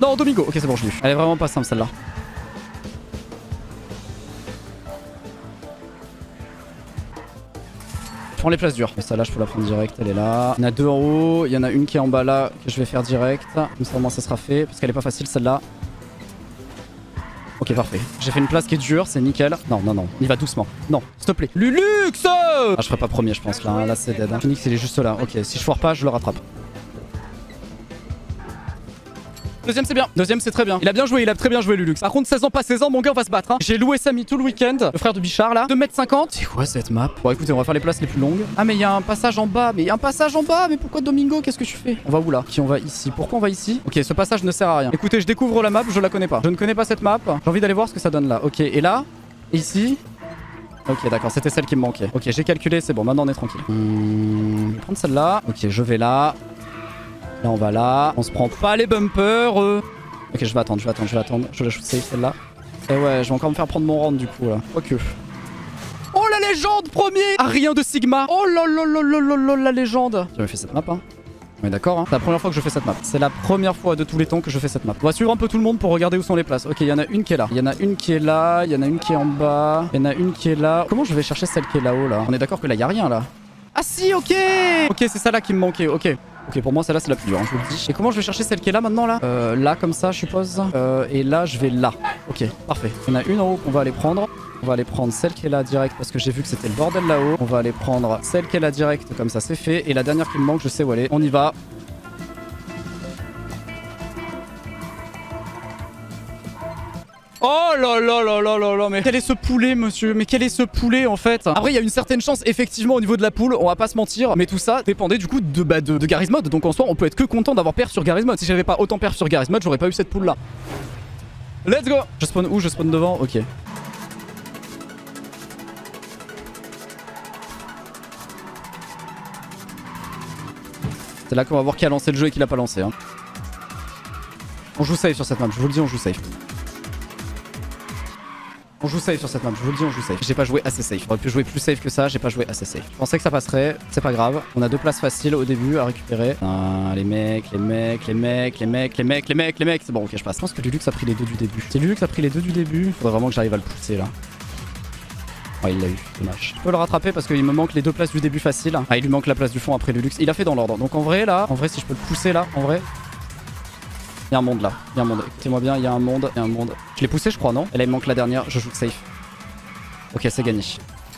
Non, Domingo. Ok, c'est bon, je l'ai eu. Elle est vraiment pas simple celle-là. Je prends les places dures. Mais ça là je peux la prendre direct, elle est là. Il y en a deux en haut, il y en a une qui est en bas là que je vais faire direct. Comme ça au moins ça sera fait parce qu'elle est pas facile celle-là. Ok parfait. J'ai fait une place qui est dure, c'est nickel. Non non non, il va doucement. Non, s'il te plaît. Lulux! Ah je ferai pas premier je pense là, hein. Là c'est dead. Hein. Phoenix il est juste là. Ok, si je foire pas je le rattrape. Deuxième c'est bien, deuxième c'est très bien. Il a bien joué, il a très bien joué Lulux. Par contre seize ans, pas seize ans, mon gars on va se battre hein. J'ai loué Samy tout le week-end, le frère de Bichard là, deux mètres cinquante. C'est quoi cette map? Bon écoutez, on va faire les places les plus longues. Ah mais il y a un passage en bas, mais il y a un passage en bas. Mais pourquoi Domingo? Qu'est-ce que tu fais? On va où là? Qui on va ici? Pourquoi on va ici? Ok, ce passage ne sert à rien. Écoutez, je découvre la map, je la connais pas. Je ne connais pas cette map. J'ai envie d'aller voir ce que ça donne là. Ok, et là, ici. Ok d'accord, c'était celle qui me manquait. Ok, j'ai calculé, c'est bon, maintenant on est tranquille. Hmm, je vais prendre celle-là. Ok, je vais là. Là on va là. On se prend pas les bumpers. Euh. Ok, je vais attendre, je vais attendre, je vais attendre. Je vais la shoot safe celle-là. Et ouais, je vais encore me faire prendre mon round du coup là. Quoique. Oh la légende premier! Ah, rien de Sigma! Oh la la la la la la légende! J'ai jamais fait cette map hein. On est d'accord hein. C'est la première fois que je fais cette map. C'est la première fois de tous les temps que je fais cette map. On va suivre un peu tout le monde pour regarder où sont les places. Ok, il y en a une qui est là. Il y en a une qui est là. Il y en a une qui est en bas. Il y en a une qui est là. Comment je vais chercher celle qui est là-haut là? On est d'accord que là il n'y a rien là. Ah si, ok. Ok, c'est ça là qui me manquait. Ok. Ok, pour moi celle-là c'est la plus dure, hein, je vous le dis. Et comment je vais chercher celle qui est là maintenant là? Euh, là comme ça je suppose. Euh, et là je vais là. Ok, parfait. Il y en a une en haut qu'on va aller prendre. On va aller prendre celle qui est là direct parce que j'ai vu que c'était le bordel là-haut. On va aller prendre celle qui est là direct, comme ça c'est fait. Et la dernière qui me manque, je sais où elle est. On y va. Oh là là là là là là, mais quel est ce poulet monsieur, mais quel est ce poulet en fait? Après il y a une certaine chance effectivement au niveau de la poule, on va pas se mentir, mais tout ça dépendait du coup de, bah, de, de Garry's Mod. Donc en soi on peut être que content d'avoir perf sur Garry's Mod. Si j'avais pas autant perf sur Garry's Mod, j'aurais pas eu cette poule là. Let's go. Je spawn où? Je spawn devant, ok. C'est là qu'on va voir qui a lancé le jeu et qui l'a pas lancé. Hein. On joue safe sur cette map, je vous le dis, on joue safe. On joue safe sur cette map, je vous le dis, on joue safe. J'ai pas joué assez safe. J'aurais pu jouer plus safe que ça, j'ai pas joué assez safe. Je pensais que ça passerait, c'est pas grave. On a deux places faciles au début à récupérer. Putain, les mecs, les mecs, les mecs, les mecs, les mecs, les mecs, les mecs. C'est bon, ok, je passe. Je pense que Lulux a pris les deux du début. Si Lulux a pris les deux du début, faudrait vraiment que j'arrive à le pousser là. Oh, il l'a eu, dommage. Je peux le rattraper parce qu'il me manque les deux places du début facile. Ah, il lui manque la place du fond après Lulux. Il a fait dans l'ordre. Donc en vrai là, en vrai si je peux le pousser là, en vrai. Il y a un monde là, il y a un monde. Écoutez-moi bien, il y a un monde, il y a un monde. Je l'ai poussé je crois, non? Et là il me manque la dernière, je joue de safe. Ok, c'est gagné.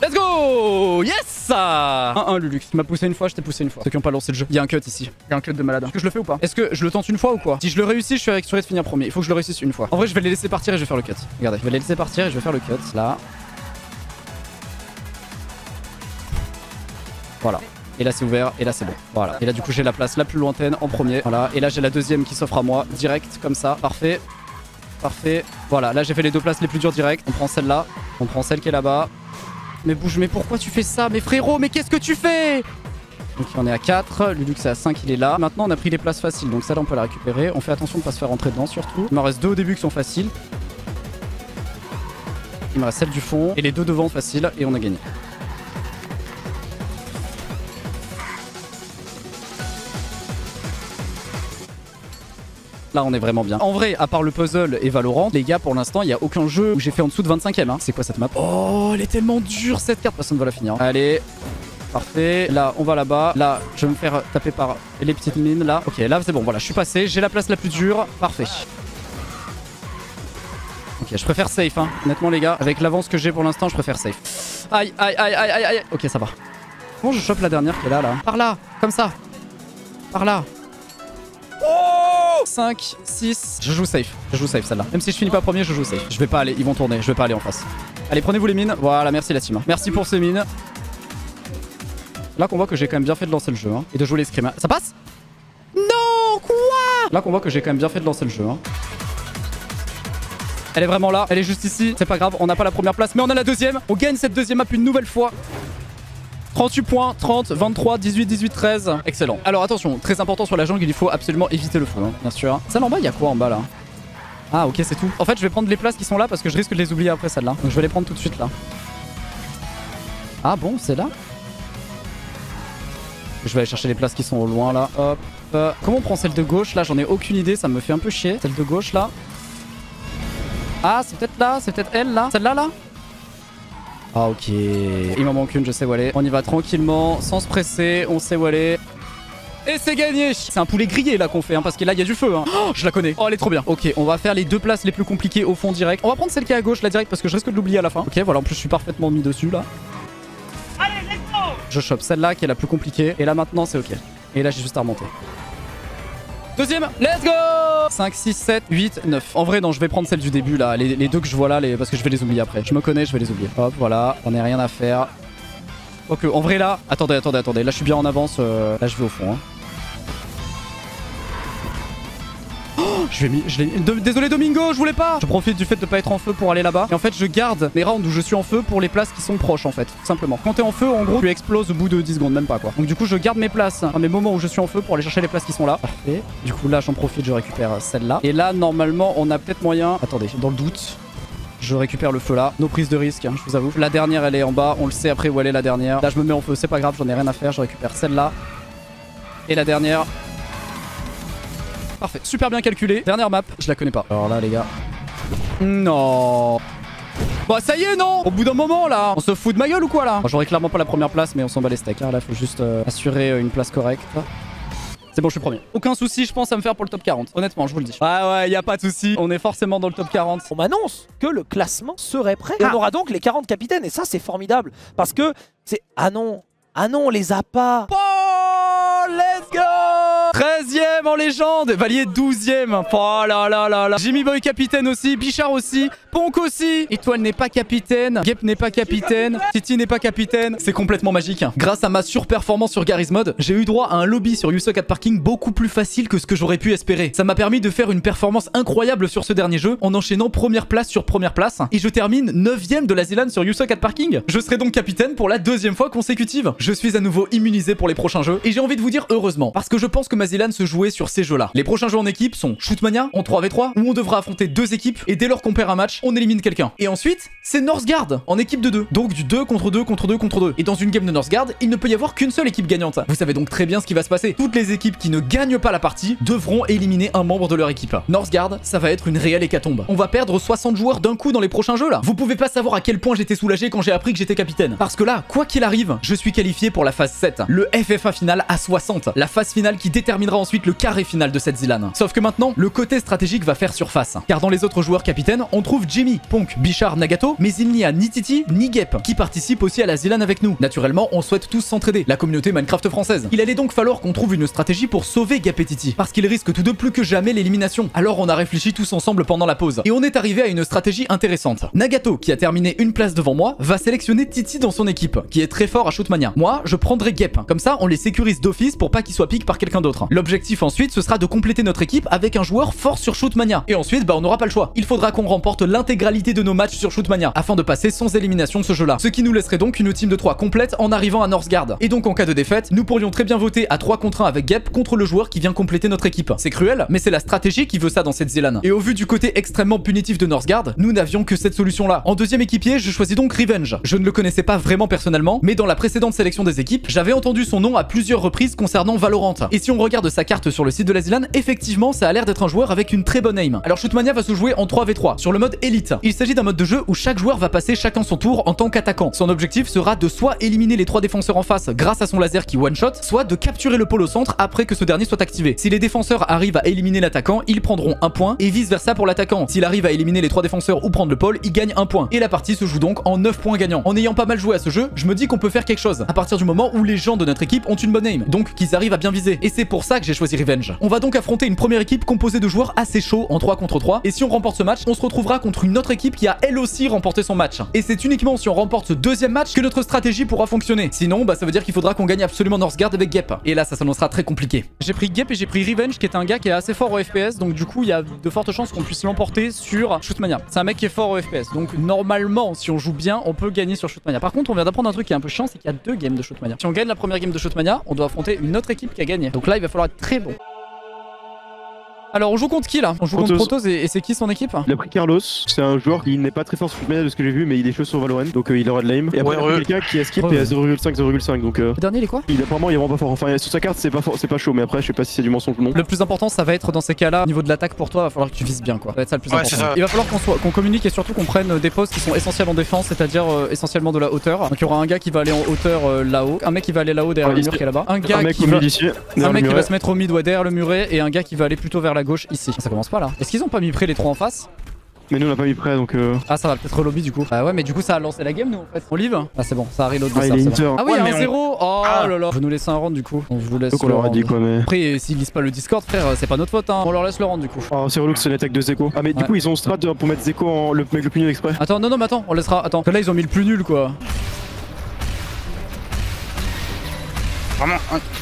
Let's go! Yes! un un Lulux. Tu m'as poussé une fois, je t'ai poussé une fois. Ceux qui n'ont pas lancé le jeu. Il y a un cut ici. Il y a un cut de malade. Est-ce que je le fais ou pas? Est-ce que je le tente une fois ou quoi? Si je le réussis, je suis assuré de finir premier. Il faut que je le réussisse une fois. En vrai, je vais les laisser partir et je vais faire le cut. Regardez, je vais les laisser partir et je vais faire le cut. Là. Voilà. Et là c'est ouvert, et là c'est bon. Voilà. Et là du coup j'ai la place la plus lointaine en premier. Voilà. Et là j'ai la deuxième qui s'offre à moi, direct, comme ça. Parfait. Parfait. Voilà, là j'ai fait les deux places les plus dures direct. On prend celle-là. On prend celle qui est là-bas. Mais bouge, mais pourquoi tu fais ça? Mais frérot, mais qu'est-ce que tu fais? Donc on est à quatre, Lulux est à cinq, il est là. Maintenant on a pris les places faciles, donc celle-là on peut la récupérer. On fait attention de pas se faire rentrer dedans surtout. Il m'en reste deux au début qui sont faciles. Il me reste celle du fond. Et les deux devant faciles, et on a gagné. Là on est vraiment bien. En vrai, à part le puzzle et Valorant, les gars, pour l'instant, il n'y a aucun jeu où j'ai fait en dessous de vingt-cinquième. Hein. C'est quoi cette map? Oh, elle est tellement dure cette carte. Personne ne va la finir. Hein. Allez, parfait. Là, on va là-bas. Là, je vais me faire taper par les petites mines là. Ok, là c'est bon. Voilà, je suis passé. J'ai la place la plus dure. Parfait. Ok, je préfère safe. Hein. Honnêtement, les gars, avec l'avance que j'ai pour l'instant, je préfère safe. Aïe, aïe, aïe, aïe, aïe, aïe. Ok, ça va. Comment je chope la dernière qui est là, là? Par là, comme ça. Par là. cinq, six, je joue safe, je joue safe celle-là. Même si je finis pas premier, je joue safe. Je vais pas aller, ils vont tourner, je vais pas aller en face. Allez, prenez-vous les mines, voilà, merci la team. Merci pour ces mines. Là qu'on voit que j'ai quand même bien fait de lancer le jeu hein, et de jouer les scrims. Ça passe? Non, quoi? Là qu'on voit que j'ai quand même bien fait de lancer le jeu hein. Elle est vraiment là, elle est juste ici, c'est pas grave, on n'a pas la première place mais on a la deuxième. On gagne cette deuxième map une nouvelle fois. trente-huit points, trente, vingt-trois, dix-huit, dix-huit, treize. Excellent. Alors attention, très important sur la jungle, il faut absolument éviter le feu, hein, bien sûr. Celle en bas, il y a quoi en bas là? Ah ok, c'est tout. En fait, je vais prendre les places qui sont là parce que je risque de les oublier après celle-là. Donc je vais les prendre tout de suite là. Ah bon, c'est là? Je vais aller chercher les places qui sont au loin là. Hop. Euh, comment on prend celle de gauche là? J'en ai aucune idée, ça me fait un peu chier. Celle de gauche là. Ah, c'est peut-être là, c'est peut-être elle là. Celle-là là? Ah ok, il m'en manque une, je sais où elle est. On y va tranquillement, sans se presser, on sait où elle est. Et c'est gagné! C'est un poulet grillé là qu'on fait, hein, parce que là il y a du feu. Hein. Oh, je la connais, oh elle est trop bien. Ok, on va faire les deux places les plus compliquées au fond direct. On va prendre celle qui est à gauche là direct parce que je risque de l'oublier à la fin. Ok, voilà, en plus je suis parfaitement mis dessus là. Allez, let's go! Je chope celle-là qui est la plus compliquée. Et là maintenant c'est ok. Et là j'ai juste à remonter. Deuxième, let's go. Cinq, six, sept, huit, neuf. En vrai non, je vais prendre celle du début là, les, les deux que je vois là les... parce que je vais les oublier après. Je me connais, je vais les oublier. Hop, voilà, on n'a rien à faire. Ok, en vrai là, attendez, attendez, attendez. Là je suis bien en avance, euh... là je vais au fond hein. Je l'ai mis, je l'ai mis. De, désolé Domingo, je voulais pas. Je profite du fait de pas être en feu pour aller là-bas. Et en fait je garde les rounds où je suis en feu pour les places qui sont proches en fait, tout simplement. Quand t'es en feu en gros tu exploses au bout de dix secondes, même pas quoi. Donc du coup je garde mes places, hein, mes moments où je suis en feu pour aller chercher les places qui sont là. Parfait. Du coup là j'en profite, je récupère celle-là. Et là normalement on a peut-être moyen... Attendez, dans le doute... Je récupère le feu là, nos prises de risque, hein, je vous avoue. La dernière elle est en bas, on le sait après où elle est la dernière. Là je me mets en feu, c'est pas grave, j'en ai rien à faire, je récupère celle-là. Et la dernière... Parfait, super bien calculé. Dernière map, je la connais pas. Alors là les gars... Non... Bah ça y est non. Au bout d'un moment là, on se fout de ma gueule ou quoi là? J'aurais clairement pas la première place mais on s'en bat les steaks hein. Là faut juste euh, assurer euh, une place correcte. C'est bon, je suis premier. Aucun souci, je pense, à me faire pour le top quarante. Honnêtement, je vous le dis. Ah ouais, y a pas de souci. On est forcément dans le top quarante. On m'annonce que le classement serait prêt. Et ah. On aura donc les quarante capitaines. Et ça, c'est formidable. Parce que c'est... Ah non. Ah non, on les a pas. Oh, let's go. treizième en légende. Valier douzième. Oh là là là là. Jimmy Boy capitaine aussi. Bichard aussi. Ponk aussi. Étoile n'est pas capitaine. Gap n'est pas capitaine. Titi n'est pas capitaine. C'est complètement magique. Grâce à ma surperformance sur Garry's Mod, j'ai eu droit à un lobby sur You Suck at Parking beaucoup plus facile que ce que j'aurais pu espérer. Ça m'a permis de faire une performance incroyable sur ce dernier jeu en enchaînant première place sur première place. Et je termine neuvième de la ZLAN sur You Suck at Parking. Je serai donc capitaine pour la deuxième fois consécutive. Je suis à nouveau immunisé pour les prochains jeux. Et j'ai envie de vous dire heureusement. Parce que je pense que ma ZLAN se jouait sur ces jeux-là. Les prochains jeux en équipe sont Shootmania en trois v trois où on devra affronter deux équipes et dès lors qu'on perd un match, on élimine quelqu'un. Et ensuite, c'est Northgard en équipe de deux. Donc du deux contre deux contre deux contre deux. Et dans une game de Northgard, il ne peut y avoir qu'une seule équipe gagnante. Vous savez donc très bien ce qui va se passer. Toutes les équipes qui ne gagnent pas la partie devront éliminer un membre de leur équipe. Northgard, ça va être une réelle hécatombe. On va perdre soixante joueurs d'un coup dans les prochains jeux là. Vous pouvez pas savoir à quel point j'étais soulagé quand j'ai appris que j'étais capitaine. Parce que là, quoi qu'il arrive, je suis qualifié pour la phase sept. Le F F A final à soixante. La phase finale qui déterminera ensuite le carré final de cette ZLAN. Sauf que maintenant, le côté stratégique va faire surface. Car dans les autres joueurs capitaines, on trouve Jimmy, Ponk, Bichard, Nagato, mais il n'y a ni Titi, ni Gap, qui participent aussi à la ZLAN avec nous. Naturellement, on souhaite tous s'entraider, la communauté Minecraft française. Il allait donc falloir qu'on trouve une stratégie pour sauver Gap et Titi, parce qu'ils risquent tous deux plus que jamais l'élimination. Alors on a réfléchi tous ensemble pendant la pause, et on est arrivé à une stratégie intéressante. Nagato, qui a terminé une place devant moi, va sélectionner Titi dans son équipe, qui est très fort à Shootmania. Moi, je prendrai Gap, comme ça on les sécurise d'office pour pas qu'ils soient piqués par quelqu'un d'autre. L'objectif ensuite, ce sera de compléter notre équipe avec un joueur fort sur Shootmania. Et ensuite, bah on n'aura pas le choix. Il faudra qu'on remporte l'intégralité de nos matchs sur Shootmania afin de passer sans élimination ce jeu-là. Ce qui nous laisserait donc une team de trois complète en arrivant à Northgard. Et donc en cas de défaite, nous pourrions très bien voter à trois contre un avec Gap contre le joueur qui vient compléter notre équipe. C'est cruel, mais c'est la stratégie qui veut ça dans cette ZLAN. Et au vu du côté extrêmement punitif de Northgard, nous n'avions que cette solution-là. En deuxième équipier, je choisis donc Revenge. Je ne le connaissais pas vraiment personnellement, mais dans la précédente sélection des équipes, j'avais entendu son nom à plusieurs reprises concernant Valorant. Et si on regarde sa carte sur le site de la ZLAN, effectivement, ça a l'air d'être un joueur avec une très bonne aim. Alors Shootmania va se jouer en trois v trois sur le mode élite. Il s'agit d'un mode de jeu où chaque joueur va passer chacun son tour en tant qu'attaquant. Son objectif sera de soit éliminer les trois défenseurs en face grâce à son laser qui one shot, soit de capturer le pôle au centre après que ce dernier soit activé. Si les défenseurs arrivent à éliminer l'attaquant, ils prendront un point et vice versa pour l'attaquant. S'il arrive à éliminer les trois défenseurs ou prendre le pôle, il gagne un point. Et la partie se joue donc en neuf points gagnants. En ayant pas mal joué à ce jeu, je me dis qu'on peut faire quelque chose à partir du moment où les gens de notre équipe ont une bonne aim, donc qu'ils arrivent à bien viser. Et c'est pour ça que j'ai choisi Revenge. On va donc affronter une première équipe composée de joueurs assez chauds en trois contre trois. Et si on remporte ce match, on se retrouvera contre une autre équipe qui a elle aussi remporté son match. Et c'est uniquement si on remporte ce deuxième match que notre stratégie pourra fonctionner. Sinon, bah ça veut dire qu'il faudra qu'on gagne absolument Northgard avec Gap. Et là, ça s'annoncera très compliqué. J'ai pris Gap et j'ai pris Revenge, qui est un gars qui est assez fort au F P S. Donc du coup, il y a de fortes chances qu'on puisse l'emporter sur Shootmania. C'est un mec qui est fort au F P S. Donc normalement, si on joue bien, on peut gagner sur Shootmania. Par contre, on vient d'apprendre un truc qui est un peu chiant, c'est qu'il y a deux games de Shootmania. Si on gagne la première game de Shootmania, on doit affronter une autre équipe qui a gagné. Donc là, il va falloir être très bon. Alors on joue contre qui là? On joue Protos. contre Protos et, et c'est qui son équipe? Il a pris Carlos, c'est un joueur qui n'est pas très fort sur Shootmania de ce que j'ai vu mais il est chaud sur Valorant donc euh, il aura de l'aim. Et après ouais, il y a quelqu'un qui a skip ouais, ouais. et à zéro virgule cinq zéro virgule cinq donc... Euh, le dernier il est quoi? Il apparemment il est vraiment pas fort, enfin sur sa carte c'est pas, pas chaud mais après je sais pas si c'est du mensonge ou non. Le plus important ça va être dans ces cas là, au niveau de l'attaque pour toi il va falloir que tu vises bien quoi. Ça va être ça le plus ouais, important. Il va falloir qu'on soit qu'on communique et surtout qu'on prenne des postes qui sont essentiels en défense, c'est à dire euh, essentiellement de la hauteur. Donc il y aura un gars qui va aller en hauteur euh, là-haut, un mec qui va aller là-haut derrière ouais, le mur qui est là-bas, un gars qui va se mettre au mid derrière le muret et un gars qui va aller plutôt vers la gauche ici. Ça commence pas là. Est-ce qu'ils ont pas mis près les trois en face? Mais nous on l'a pas mis près donc euh... Ah ça va peut-être lobby du coup. Ah ouais mais du coup ça a lancé la game nous en fait. On live. Ah c'est bon, ça a reload de ah, ça. Ah oui ouais, un zéro on... Oh ah. là là. Vous nous laissez un round du coup. On vous laisse donc on le leur a dit quoi mais. Après s'ils lisent pas le Discord frère c'est pas notre faute hein. On leur laisse le round du coup. Ah c'est Relux c'est l'attaque de Zeko. Ah mais ouais. Du coup ils ont strat pour mettre Zeko en... le... avec le plus nul exprès. Attends non non mais attends on laissera. Attends que là ils ont mis le plus nul quoi. Vraiment,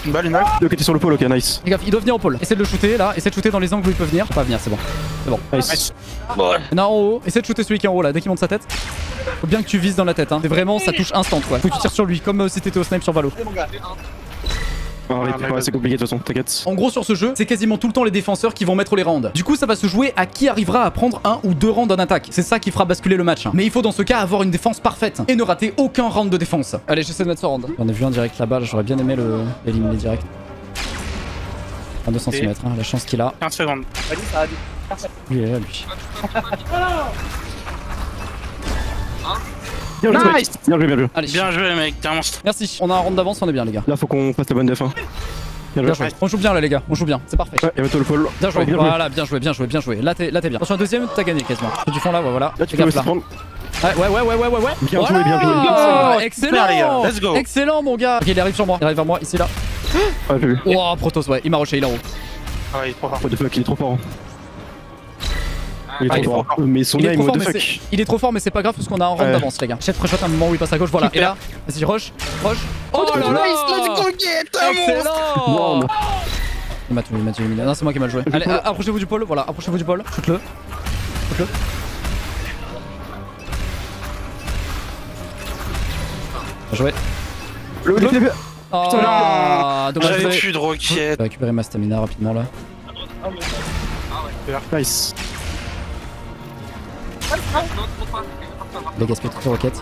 une balle, une balle. Ok, t'es sur le pôle, ok, nice. Fais gaffe, il doit venir au pôle. Essaye de le shooter là, essaye de shooter dans les angles où il peut venir. Pas venir, c'est bon. C'est bon. Nice. Bon. Non, en haut, essaye de shooter celui qui est en haut là, dès qu'il monte sa tête. Faut bien que tu vises dans la tête, hein. C'est vraiment, ça touche instant quoi. Faut que tu tires sur lui, comme euh, si t'étais au snipe sur Valo. Ah, ouais, c'est compliqué de toute façon, t'inquiète. En gros sur ce jeu, c'est quasiment tout le temps les défenseurs qui vont mettre les rounds. Du coup ça va se jouer à qui arrivera à prendre un ou deux rounds en attaque. C'est ça qui fera basculer le match. Mais il faut dans ce cas avoir une défense parfaite et ne rater aucun round de défense. Allez j'essaie de mettre ce round. J'en ai vu un direct là-bas, j'aurais bien aimé le l'éliminer direct. deux cents centimètres, hein, la chance qu'il a. quinze secondes. Il est là lui. Bien joué, nice. Bien joué, bien joué. Allez. Bien joué mec, t'es un monstre. Merci, on a un round d'avance, on est bien les gars. Là faut qu'on fasse la bonne def. Hein. Bien, bien joué. joué. On joue bien là les gars, on joue bien, c'est parfait. Ouais, et mettez le fall. Bien joué, ouais, bien voilà, joué. bien joué, bien joué, bien joué. Là t'es là t'es bien. Attention, deuxième, t'as gagné quasiment. Du fond là, ouais, voilà. Là tu peux aussi prendre. Ouais, ouais, ouais, ouais, ouais, ouais, ouais. Bien voilà. joué, bien joué. Oh, excellent, les gars. Let's go. Excellent mon gars. Ok, il arrive sur moi, il arrive vers moi, ici là. Ouais, j'ai vu. Oh, Protoss, ouais, il m'a rushé, il a roulé. Ah, il est trop fort. What the fuck, il est trop fort. Il est, ah, il, est fort. Fort. Mais son il, est fort, mais il est trop fort mais c'est pas grave parce qu'on a un round ouais. d'avance les gars. Chef pré-shot à un moment où il passe à gauche, voilà. Et là, vas-y rush, rush. Oh, oh là là, excellent. Il m'a tué, il m'a tué, il m'a tué. Non c'est moi qui ai mal joué. Allez, approchez-vous du pôle, voilà, approchez-vous du pôle. Shoot-le. Shoot-le. Bien joué. Le L O L. Oh là, j'avais plus de roquettes. Je vais récupérer ma stamina rapidement là. Nice. Les Gaspo, toutes les roquettes.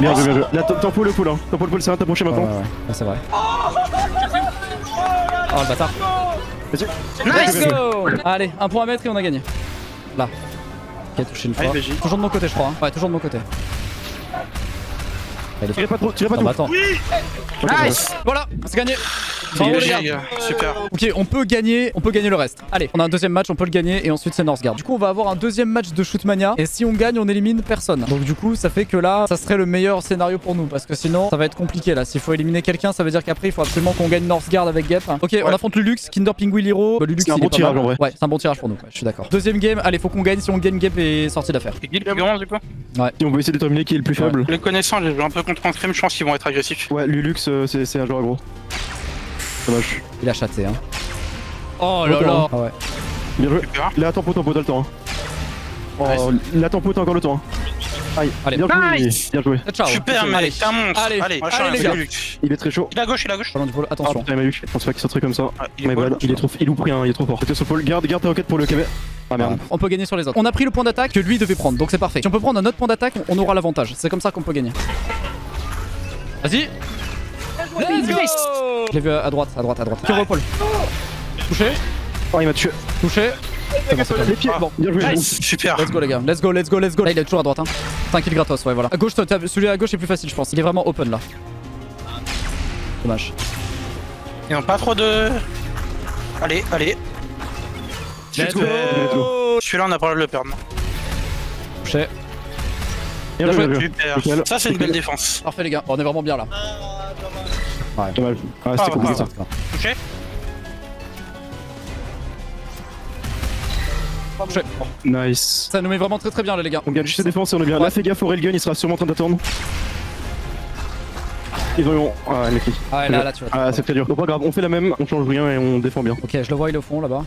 Bien joué, bien joué. Là, tempo le pool, hein. Tempo le pool, c'est rien, t'approcher maintenant. Ouais, ouais, ouais, c'est vrai. Oh le bâtard. Nice! Allez, un point à mettre et on a gagné. Là. Ok, touché une fois. Toujours de mon côté, je crois. Hein. Ouais, toujours de mon côté. Tirez pas trop, tirez pas trop. Oui. Nice. Voilà, c'est gagné. Super. Ok, on peut gagner, on peut gagner le reste. Allez, on a un deuxième match, on peut le gagner et ensuite c'est Northgard. Du coup, on va avoir un deuxième match de Shootmania et si on gagne, on élimine personne. Donc du coup, ça fait que là, ça serait le meilleur scénario pour nous parce que sinon, ça va être compliqué là. S'il faut éliminer quelqu'un, ça veut dire qu'après, il faut absolument qu'on gagne Northgard avec Gap. Ok, ouais. On affronte Lulux, Kinder Pinguin Liro. Bah, Lulux, c'est un bon tirage en vrai. Ouais, c'est un bon tirage pour nous. Ouais, je suis d'accord. Deuxième game, allez, faut qu'on gagne. Si on gagne, Gap est sorti d'affaire. Guill le plus grand du coup. Ouais. Si on veut essayer de déterminer qui est le plus faible. Les connaissants, j'ai un peu contre un crime, je pense qu'ils vont être agressifs. Ouais, Lulux, c'est un joueur gros. Dommage. Il a chaté hein. Oh là là. Ah ouais. Bien joué. Là tempo tempo t'as le temps. Hein. Oh la tempo t'as encore le temps. Hein. Aïe. Allez. Bien joué. Nice. Bien joué. Ciao. Super mec, t'es un monstre. Allez, allez, allez les gars. Il est très chaud. Il est à gauche, il est à gauche. Attention. Ah, il je pense pas qu'il sortirait comme ça. Ah, il, est mal. il est trop il loupe rien, il est trop fort. T'es sur le pôle, garde, garde ta roquette pour le K B. Ah merde. On peut gagner sur les autres. On a pris le point d'attaque que lui devait prendre, donc c'est parfait. Si on peut prendre un autre point d'attaque, on aura l'avantage. C'est comme ça qu'on peut gagner. Vas-y. Let's go. Je l'ai vu à droite, à droite, à droite. Cure au pôle. Touché. Oh il m'a tué. Touché. Bon, les pieds. Bon, bien joué. Nice. Super. Let's go les gars. Let's go, let's go, let's go. Là il est toujours à droite hein. Tranquille gratos, ouais voilà. À gauche, celui à gauche est plus facile je pense. Il est vraiment open là. Dommage. Ils n'ont pas trop de. Allez, allez. Let's go. Celui-là on a pas le de perdre. Touché. Bien joué. Super. Ça c'est une belle défense. Parfait les gars, on est vraiment bien là. Ouais, ouais c'était compliqué ça. Touché. Touché. Nice. Ça nous met vraiment très très bien là les gars. On gagne juste la défense et on est bien. Ouais. Là fais gaffe au railgun, il sera sûrement en train d'attendre. Ils ont eu... Ah les clics. Ah ouais, là, là tu vois. Ah c'est très dur. Donc pas grave, on fait la même, on change rien et on défend bien. Ok, je le vois, il est au fond là-bas.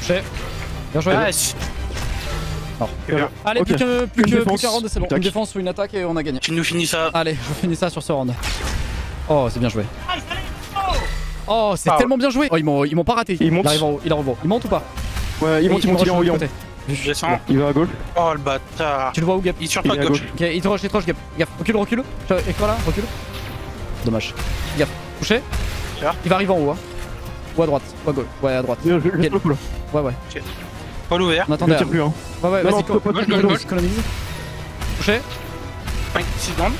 Touché. Bien joué. Nice. Bien. Allez, okay. plus qu'un plus round, c'est bon. Une défense ou une attaque et on a gagné. Tu nous finis ça. Allez, je finis ça sur ce round. Oh, c'est bien joué. Oh, c'est ah, tellement ouais. bien joué. Oh, ils m'ont pas raté. Il monte. Il arrive en haut, il arrive en haut. Il monte ou pas? Ouais, il monte, il monte, il est en haut. Je descends. Il va à gauche. Oh le bâtard. Tu le vois où, Gap? Il surprend à gauche. Ok, il te rush, il te rush, Gap. Gap. Recule, recule. Et quoi là? Recule. Dommage. Gap. Touché. Il va arriver en haut. Hein. Ou à droite. Ou à gauche. Ouais, à droite. Ouais, ouais. Paul ouvert. On attendait. Plus, hein. Ouais, ouais, vas-y, économise. Touché. cinq, six secondes.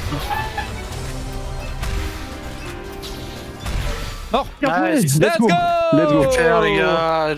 Mort. Nice. Let's go. Let's go. Super les gars.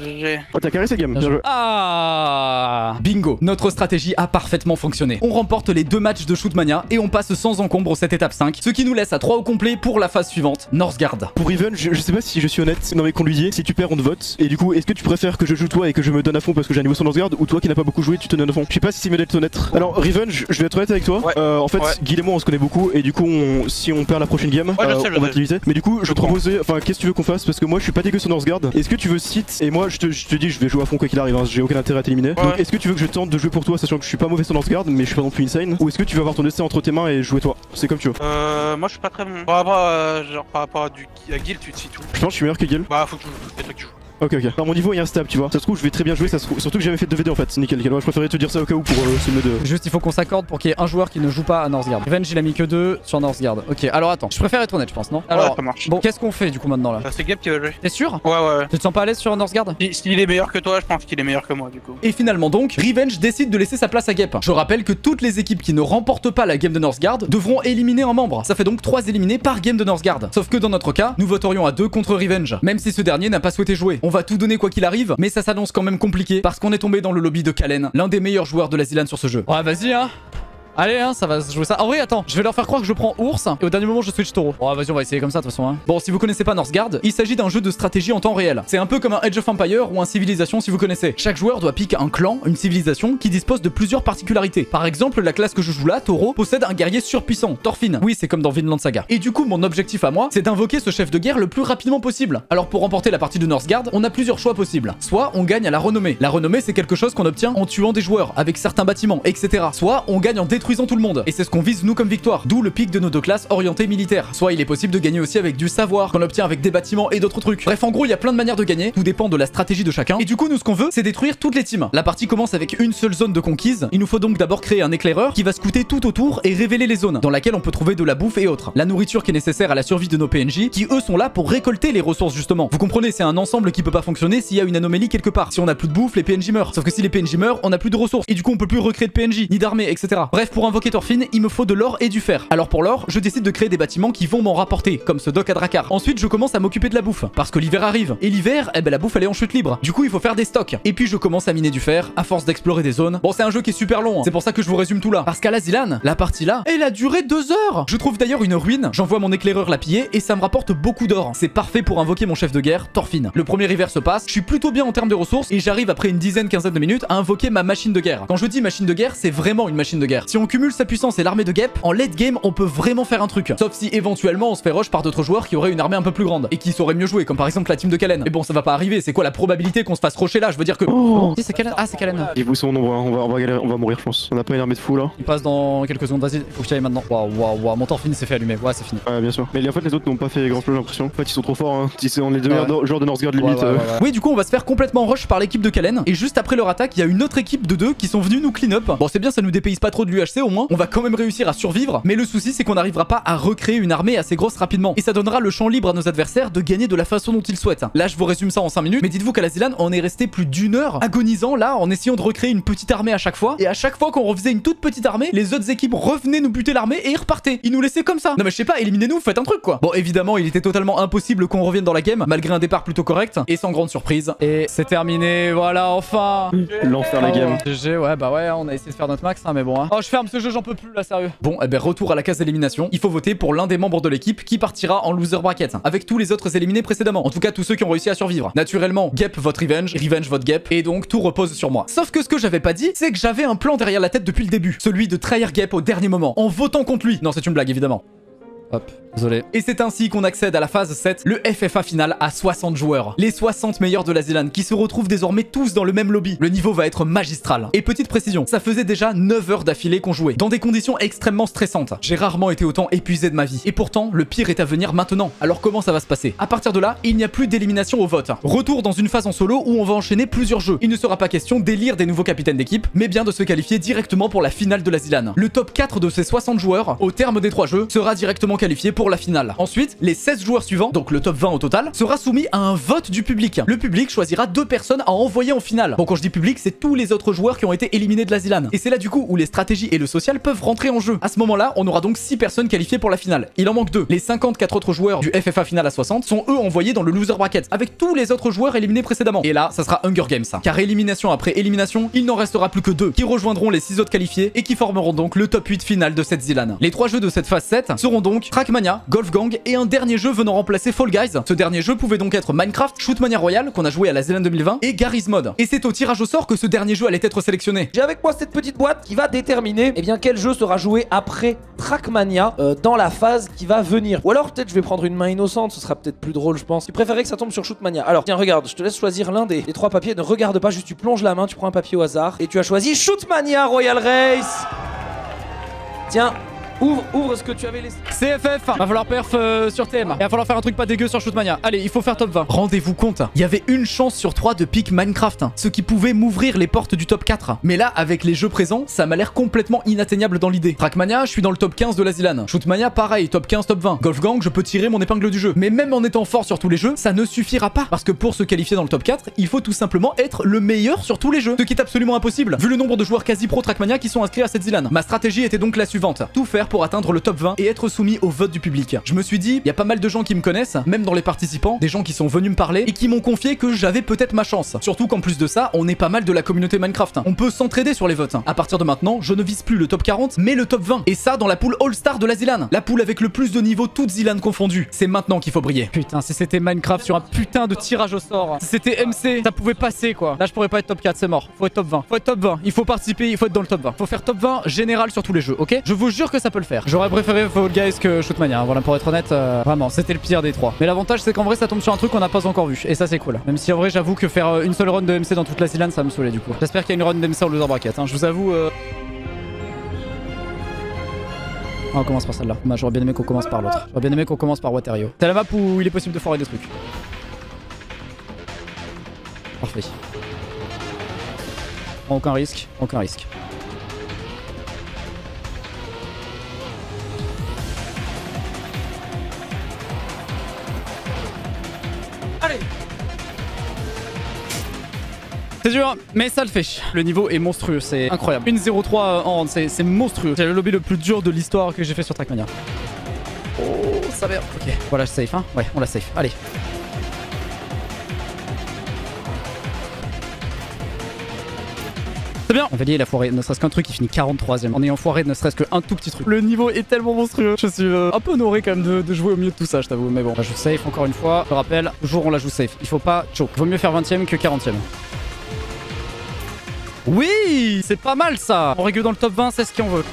Oh, t'as carré cette game. Bien joué. Ah, bingo. Notre stratégie a parfaitement fonctionné. On remporte les deux matchs de Shootmania et on passe sans encombre cette étape cinq, ce qui nous laisse à trois au complet pour la phase suivante, Northgard. Pour Revenge, je, je sais pas si je suis honnête, non mais qu'on lui dit, si tu perds on te vote. Et du coup, est-ce que tu préfères que je joue toi et que je me donne à fond parce que j'ai un niveau sur Northgard, ou toi qui n'as pas beaucoup joué tu te donnes à fond? Je sais pas si c'est mieux d'être honnête. Alors Revenge, je vais être honnête avec toi. Ouais. Euh, en fait, ouais. Guill et moi on se connaît beaucoup et du coup on, si on perd la prochaine game, ouais, euh, sais, on va t'éviter. Mais du coup, je, je te proposais, enfin qu'est-ce que tu veux qu'on fasse, parce que moi je suis pas dégueu sur Northgard. Est-ce que tu veux sit? Et moi je te, je te dis je vais jouer à fond quoi qu'il arrive, hein, j'ai aucun intérêt à t'éliminer. Ouais. Donc est-ce que tu veux que je tente de jouer pour toi sachant que je suis pas mauvais sur Northgard mais je suis pas non plus insane, ou est-ce que tu veux avoir ton destin entre tes mains et jouer toi? C'est comme tu veux. Euh moi je suis pas très bon. Par rapport à, genre par rapport à, du, à Guill tu te situes où? Je pense que je suis meilleur que Guill. Bah faut que tu joues, des trucs que tu joues. Ok ok. Dans mon niveau il y a un stab tu vois. Ça se trouve je vais très bien jouer, ça se trouve. Surtout que j'ai jamais fait de deux V D en fait. Nickel, nickel. Ouais, je préférais te dire ça au cas où pour euh, ce mode de... Juste il faut qu'on s'accorde pour qu'il y ait un joueur qui ne joue pas à Northgard. Revenge il a mis que deux sur Northgard. Ok alors attends. Je préfère être honnête je pense non? Alors ouais, ça marche. Bon qu'est-ce qu'on fait du coup maintenant là? Bah, c'est Gap qui va jouer. T'es sûr? Ouais ouais ouais. Tu te sens pas à l'aise sur Northgard? S'il si, si est meilleur que toi je pense qu'il est meilleur que moi du coup. Et finalement donc Revenge décide de laisser sa place à Gap. Je rappelle que toutes les équipes qui ne remportent pas la game de Northgard devront éliminer un membre. Ça fait donc trois éliminés par game de Northgard. Sauf que dans notre cas nous voterions à deux contre Revenge. Même si ce dernier n'a pas souhaité jouer. On va tout donner quoi qu'il arrive, mais ça s'annonce quand même compliqué parce qu'on est tombé dans le lobby de Kalen, l'un des meilleurs joueurs de la ZLAN sur ce jeu. Ouais, vas-y, hein. Allez, hein, ça va se jouer ça. Ah oui, attends, je vais leur faire croire que je prends ours et au dernier moment je switch taureau. Oh, vas-y, on va essayer comme ça de toute façon. Hein. Bon, si vous connaissez pas Northgard, il s'agit d'un jeu de stratégie en temps réel. C'est un peu comme un Age of Empire ou un Civilisation si vous connaissez. Chaque joueur doit piquer un clan, une civilisation qui dispose de plusieurs particularités. Par exemple, la classe que je joue là, taureau, possède un guerrier surpuissant, Thorfinn. Oui, c'est comme dans Vinland Saga. Et du coup, mon objectif à moi, c'est d'invoquer ce chef de guerre le plus rapidement possible. Alors pour remporter la partie de Northgard, on a plusieurs choix possibles. Soit on gagne à la renommée. La renommée, c'est quelque chose qu'on obtient en tuant des joueurs avec certains bâtiments, et cetera. Soit on gagne en détruisant tout le monde. Et c'est ce qu'on vise nous comme victoire, d'où le pic de nos deux classes orientées militaires. Soit il est possible de gagner aussi avec du savoir, qu'on obtient avec des bâtiments et d'autres trucs. Bref, en gros, il y a plein de manières de gagner, tout dépend de la stratégie de chacun. Et du coup, nous, ce qu'on veut, c'est détruire toutes les teams. La partie commence avec une seule zone de conquise. Il nous faut donc d'abord créer un éclaireur qui va scouter tout autour et révéler les zones dans laquelle on peut trouver de la bouffe et autres. La nourriture qui est nécessaire à la survie de nos P N J, qui eux sont là pour récolter les ressources justement. Vous comprenez, c'est un ensemble qui peut pas fonctionner s'il y a une anomalie quelque part. Si on a plus de bouffe, les P N J meurent. Sauf que si les P N J meurent, on a plus de ressources. Et du coup, on peut plus recréer de P N J, ni d'armée, et cetera. Bref, pour invoquer Thorfinn, il me faut de l'or et du fer. Alors pour l'or, je décide de créer des bâtiments qui vont m'en rapporter, comme ce dock à Drakkar. Ensuite, je commence à m'occuper de la bouffe, parce que l'hiver arrive. Et l'hiver, eh ben la bouffe elle est en chute libre. Du coup, il faut faire des stocks. Et puis je commence à miner du fer, à force d'explorer des zones. Bon, c'est un jeu qui est super long, hein. C'est pour ça que je vous résume tout là. Parce qu'à la ZLAN, la partie là, elle a duré deux heures. Je trouve d'ailleurs une ruine, j'envoie mon éclaireur la piller et ça me rapporte beaucoup d'or. C'est parfait pour invoquer mon chef de guerre, Thorfinn. Le premier hiver se passe, je suis plutôt bien en termes de ressources et j'arrive après une dizaine, quinzaine de minutes à invoquer ma machine de guerre. Quand je dis machine de guerre, c'est vraiment une machine de guerre. Si on cumule sa puissance et l'armée de Gap, en late game on peut vraiment faire un truc. Sauf si éventuellement on se fait rush par d'autres joueurs qui auraient une armée un peu plus grande et qui sauraient mieux jouer, comme par exemple la team de Kalen. Mais bon, ça va pas arriver, c'est quoi la probabilité qu'on se fasse rusher là? Je veux dire que... Oh, c'est Kalen. Ah, c'est Kalen. Et vous sont nombreux, hein. on, va, on, va galérer, on va mourir, je pense. On a pas une armée de fous là. Il passe dans quelques secondes, vas-y, faut que j'y aille maintenant. Waouh, waouh, waouh, mon Thorfinn s'est fait allumer. Ouais, c'est fini. Ouais, bien sûr. Mais en fait, les autres n'ont pas fait grand chose, j'ai l'impression. En fait, ils sont trop forts, hein. Ils sont les deux meilleurs ah ouais. joueurs de Northgard limite. Ouais, ouais, ouais, ouais, ouais. Oui, du coup, on va se faire complètement rush par l'équipe de Kalen. Et juste après leur attaque, il y a une autre équipe de deux qui sont venus nous clean up. Bon, c'est bien, ça nous dépayse pas trop de l'U H C au moins. On va quand même réussir à survivre, mais le souci c'est qu'on n'arrivera pas à recréer une armée assez grosse rapidement. Et ça donnera le champ libre à nos adversaires de gagner de la façon dont ils souhaitent. Là je vous résume ça en cinq minutes, mais dites-vous qu'à la ZLAN on est resté plus d'une heure agonisant là en essayant de recréer une petite armée à chaque fois. Et à chaque fois qu'on refaisait une toute petite armée, les autres équipes revenaient nous buter l'armée et ils repartaient. Ils nous laissaient comme ça. Non mais je sais pas, éliminez-nous, faites un truc quoi. Bon évidemment il était totalement impossible qu'on revienne dans la game malgré un départ plutôt correct et sans grande surprise. Et c'est terminé, voilà enfin. L'enfer la game. G G, ouais bah ouais, on a essayé de faire notre max hein, mais bon hein. Oh je ferme ce jeu, j'en peux plus là sérieux. Bon eh ben retour à la case élimination. Il faut voter pour l'un des membres de l'équipe qui partira en loser bracket avec tous les autres éliminés précédemment. En tout cas tous ceux qui ont réussi à survivre. Naturellement Gap vote Revenge, Revenge vote Gap et donc tout repose sur moi. Sauf que ce que j'avais pas dit c'est que j'avais un plan derrière la tête depuis le début. Celui de trahir Gap au dernier moment en votant contre lui. Non c'est une blague évidemment. Hop, désolé. Et c'est ainsi qu'on accède à la phase sept, le F F A final à soixante joueurs. Les soixante meilleurs de la ZLAN qui se retrouvent désormais tous dans le même lobby. Le niveau va être magistral. Et petite précision, ça faisait déjà neuf heures d'affilée qu'on jouait, dans des conditions extrêmement stressantes. J'ai rarement été autant épuisé de ma vie. Et pourtant, le pire est à venir maintenant. Alors comment ça va se passer? À partir de là, il n'y a plus d'élimination au vote. Retour dans une phase en solo où on va enchaîner plusieurs jeux. Il ne sera pas question d'élire des nouveaux capitaines d'équipe, mais bien de se qualifier directement pour la finale de la ZLAN. Le top quatre de ces soixante joueurs, au terme des trois jeux, sera directement qualifié pour pour la finale. Ensuite, les seize joueurs suivants, donc le top vingt au total, sera soumis à un vote du public. Le public choisira deux personnes à envoyer en finale. Bon, quand je dis public, c'est tous les autres joueurs qui ont été éliminés de la ZLAN. Et c'est là du coup où les stratégies et le social peuvent rentrer en jeu. À ce moment-là, on aura donc six personnes qualifiées pour la finale. Il en manque deux. Les cinquante-quatre autres joueurs du F F A finale à soixante sont eux envoyés dans le loser bracket avec tous les autres joueurs éliminés précédemment. Et là, ça sera Hunger Games, ça. Car élimination après élimination, il n'en restera plus que deux qui rejoindront les six autres qualifiés et qui formeront donc le top huit final de cette ZLAN. Les trois jeux de cette phase sept seront donc Trackmania, Golf Gang et un dernier jeu venant remplacer Fall Guys. Ce dernier jeu pouvait donc être Minecraft, Shootmania Royale qu'on a joué à la ZLAN deux mille vingt et Garry's Mod. Et c'est au tirage au sort que ce dernier jeu allait être sélectionné. J'ai avec moi cette petite boîte qui va déterminer eh bien quel jeu sera joué après Trackmania euh, dans la phase qui va venir. Ou alors peut-être je vais prendre une main innocente, ce sera peut-être plus drôle je pense. Tu préférais que ça tombe sur Shootmania. Alors tiens regarde, je te laisse choisir l'un des, des trois papiers, ne regarde pas juste tu plonges la main, tu prends un papier au hasard et tu as choisi Shootmania Royal Race. Tiens, ouvre, ouvre ce que tu avais laissé. C F F, va falloir perf euh, sur T M. Il va falloir faire un truc pas dégueu sur Shootmania. Allez, il faut faire top vingt. Rendez-vous compte, il y avait une chance sur trois de pick Minecraft, ce qui pouvait m'ouvrir les portes du top quatre. Mais là, avec les jeux présents, ça m'a l'air complètement inatteignable dans l'idée. Trackmania, je suis dans le top quinze de la ZLAN. Shootmania, pareil, top quinze, top vingt. Golf Gang, je peux tirer mon épingle du jeu. Mais même en étant fort sur tous les jeux, ça ne suffira pas. Parce que pour se qualifier dans le top quatre, il faut tout simplement être le meilleur sur tous les jeux. Ce qui est absolument impossible, vu le nombre de joueurs quasi pro Trackmania qui sont inscrits à cette ZLAN. Ma stratégie était donc la suivante. Tout faire pour atteindre le top vingt et être soumis au vote du public. Je me suis dit, il y a pas mal de gens qui me connaissent, même dans les participants, des gens qui sont venus me parler et qui m'ont confié que j'avais peut-être ma chance. Surtout qu'en plus de ça, on est pas mal de la communauté Minecraft. On peut s'entraider sur les votes. À partir de maintenant, je ne vise plus le top quarante, mais le top vingt. Et ça dans la poule All-Star de la ZLAN. La poule avec le plus de niveaux, toutes ZLAN confondues. C'est maintenant qu'il faut briller. Putain, si c'était Minecraft sur un putain de tirage au sort, si c'était M C, ça pouvait passer quoi. Là, je pourrais pas être top quatre, c'est mort. Faut être top vingt. Faut être top vingt. Il faut participer, il faut être dans le top vingt. Faut faire top vingt général sur tous les jeux, ok? Je vous jure que ça peut le faire. J'aurais préféré Fall Guys que Shootmania, hein. Voilà, pour être honnête, euh, vraiment, c'était le pire des trois. Mais l'avantage, c'est qu'en vrai, ça tombe sur un truc qu'on n'a pas encore vu. Et ça, c'est cool. Même si en vrai, j'avoue que faire euh, une seule run de M C dans toute la ZLAN, ça me saoulait du coup. J'espère qu'il y a une run de M C en loser bracket, hein. Je vous avoue. Euh... Ah, on commence par celle-là. Bah, j'aurais bien aimé qu'on commence par l'autre. J'aurais bien aimé qu'on commence par Waterio. C'est la map où il est possible de foirer des trucs. Parfait. Prends aucun risque, aucun risque. C'est dur, mais ça le fait. Le niveau est monstrueux, c'est incroyable. Une zéro trois en round, c'est monstrueux. C'est le lobby le plus dur de l'histoire que j'ai fait sur Trackmania. Oh, ça merde. Ok, voilà, je safe, hein. Ouais, on la safe. Allez. Bien. Valier il a foiré ne serait-ce qu'un truc, il finit quarante-troisième en ayant foiré ne serait-ce qu'un tout petit truc. Le niveau est tellement monstrueux. Je suis euh, un peu honoré quand même de, de jouer au milieu de tout ça, je t'avoue. Mais bon, la joue safe encore une fois. Je rappelle, toujours on la joue safe. Il faut pas choke. Vaut mieux faire vingtième que quarantième. Oui, c'est pas mal ça. On règle dans le top vingt, c'est ce qu'on veut.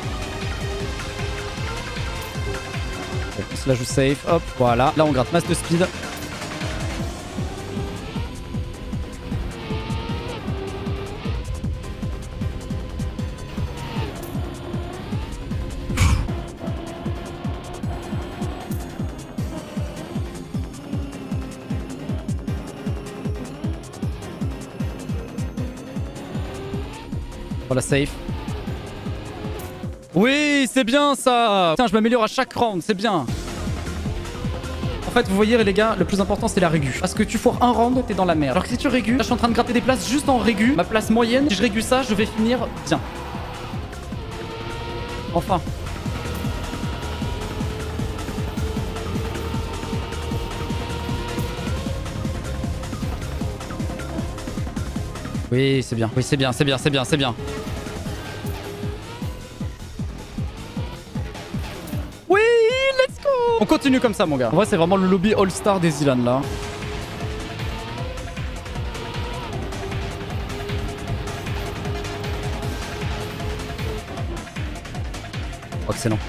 On se la joue safe, hop, voilà. Là on gratte masse de speed. Voilà, safe. Oui, c'est bien ça. Putain, je m'améliore à chaque round, c'est bien. En fait, vous voyez les gars, le plus important c'est la régu. Parce que tu foires un round, t'es dans la merde. Alors que si tu régu, là je suis en train de gratter des places juste en régu. Ma place moyenne, si je régu ça, je vais finir bien. Enfin. Oui, c'est bien, oui, c'est bien, c'est bien, c'est bien, c'est bien. Oui, let's go. On continue comme ça, mon gars. En vrai, c'est vraiment le lobby all-star des ZLAN, là. Oh, excellent.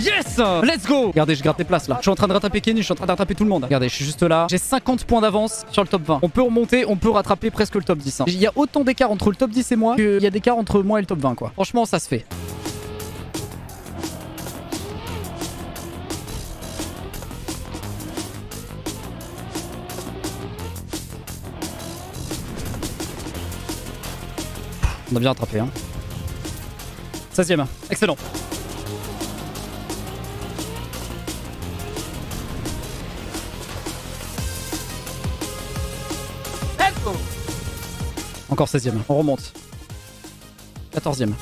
Yes! Let's go! Regardez, je gratte des places là. Je suis en train de rattraper Kenny, je suis en train de rattraper tout le monde. Regardez, je suis juste là. J'ai cinquante points d'avance sur le top vingt. On peut remonter, on peut rattraper presque le top dix. Hein. Il y a autant d'écart entre le top dix et moi qu'il y a d'écart entre moi et le top vingt quoi. Franchement, ça se fait. On a bien rattrapé. Hein. seizième, excellent. Encore seizième, on remonte. quatorzième.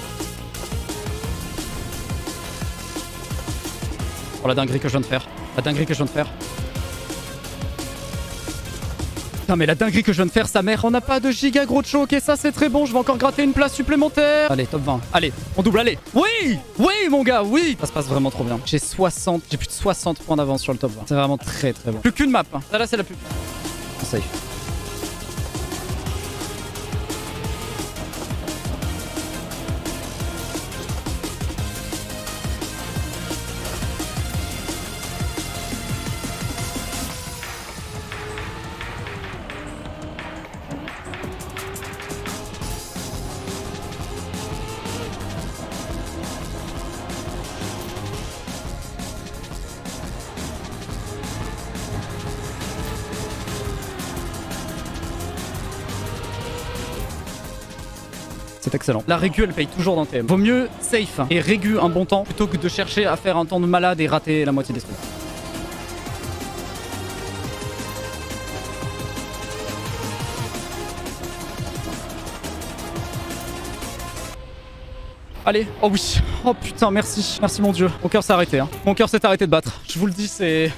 Oh la dinguerie que je viens de faire. La dinguerie que je viens de faire. Putain mais la dinguerie que je viens de faire sa mère. On n'a pas de giga gros de choc et ça c'est très bon. Je vais encore gratter une place supplémentaire. Allez top vingt. Allez on double allez. Oui. Oui mon gars oui. Ça se passe vraiment trop bien. J'ai soixante. J'ai plus de soixante points d'avance sur le top vingt. C'est vraiment très très bon. Plus qu'une map hein. Là, là c'est la plus. On safe. C'est excellent. La régu elle paye toujours dans T M. Vaut mieux safe et régu un bon temps plutôt que de chercher à faire un temps de malade et rater la moitié des trucs. Allez, oh oui, oh putain merci, merci mon dieu. Mon cœur s'est arrêté, hein. Mon cœur s'est arrêté de battre. Je vous le dis c'est...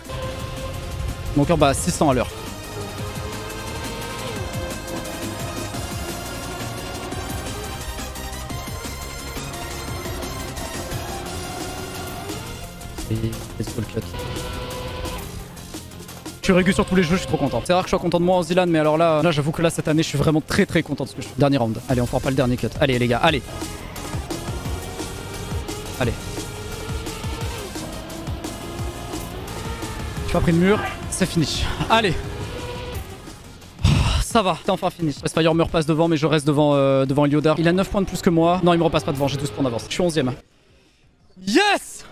Mon cœur bat à six cents à l'heure. Je suis régulier sur tous les jeux, je suis trop content. C'est rare que je sois content de moi en ZLAN, mais alors là, là j'avoue que là cette année je suis vraiment très très content de ce que je fais. Dernier round. Allez, on fera pas le dernier cut. Allez les gars, allez. Allez. J'ai pas pris de mur, c'est fini. Allez. Ça va, t'es enfin fini. Spire me repasse devant, mais je reste devant, euh, devant Eliodar. Il a neuf points de plus que moi. Non, il me repasse pas devant, j'ai douze points d'avance. Je suis onzième. Yes!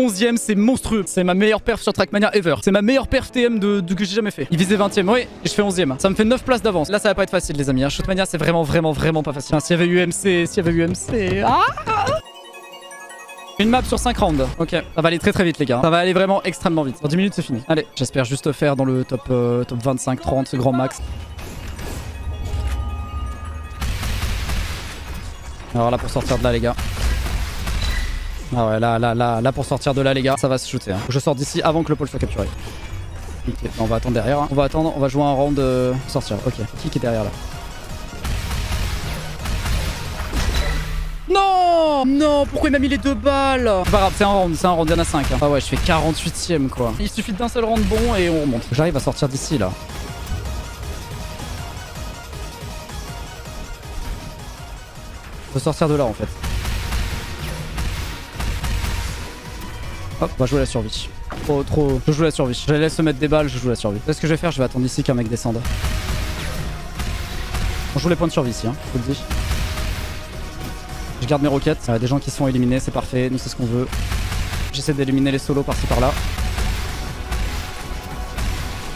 onzième, c'est monstrueux. C'est ma meilleure perf sur Trackmania ever. C'est ma meilleure perf T M de, de que j'ai jamais fait. Il visait vingtième, oui, et je fais onzième. Ça me fait neuf places d'avance. Là, ça va pas être facile, les amis. Shootmania, c'est vraiment, vraiment, vraiment pas facile. Enfin, s'il y avait U M C, s'il y avait U M C. Ah une map sur cinq rounds. Ok, ça va aller très très vite, les gars. Ça va aller vraiment extrêmement vite. Dans dix minutes, c'est fini. Allez, j'espère juste faire dans le top, euh, top vingt-cinq, trente, ce grand max. Alors là, pour sortir de là, les gars. Ah ouais, là, là, là, là, pour sortir de là, les gars, ça va se shooter. Hein. Je sors d'ici avant que le pôle soit capturé. Ok, on va attendre derrière. Hein. On va attendre, on va jouer un round euh, sortir. Ok, qui est derrière là? Non! Non, pourquoi il m'a mis les deux balles? C'est pas grave, c'est un round, c'est un round, il y en a cinq. Hein. Ah ouais, je fais quarante-huitième quoi. Il suffit d'un seul round bon et on remonte. J'arrive à sortir d'ici là. Faut sortir de là en fait. Hop, on va jouer la survie. Trop, trop. Je joue la survie. Je les laisse se mettre des balles, je joue la survie. C'est ce que je vais faire, je vais attendre ici qu'un mec descende. On joue les points de survie ici, hein, je vous le dis. Je garde mes roquettes. Il y a des gens qui sont éliminés, c'est parfait, nous c'est ce qu'on veut. J'essaie d'éliminer les solos par-ci par-là.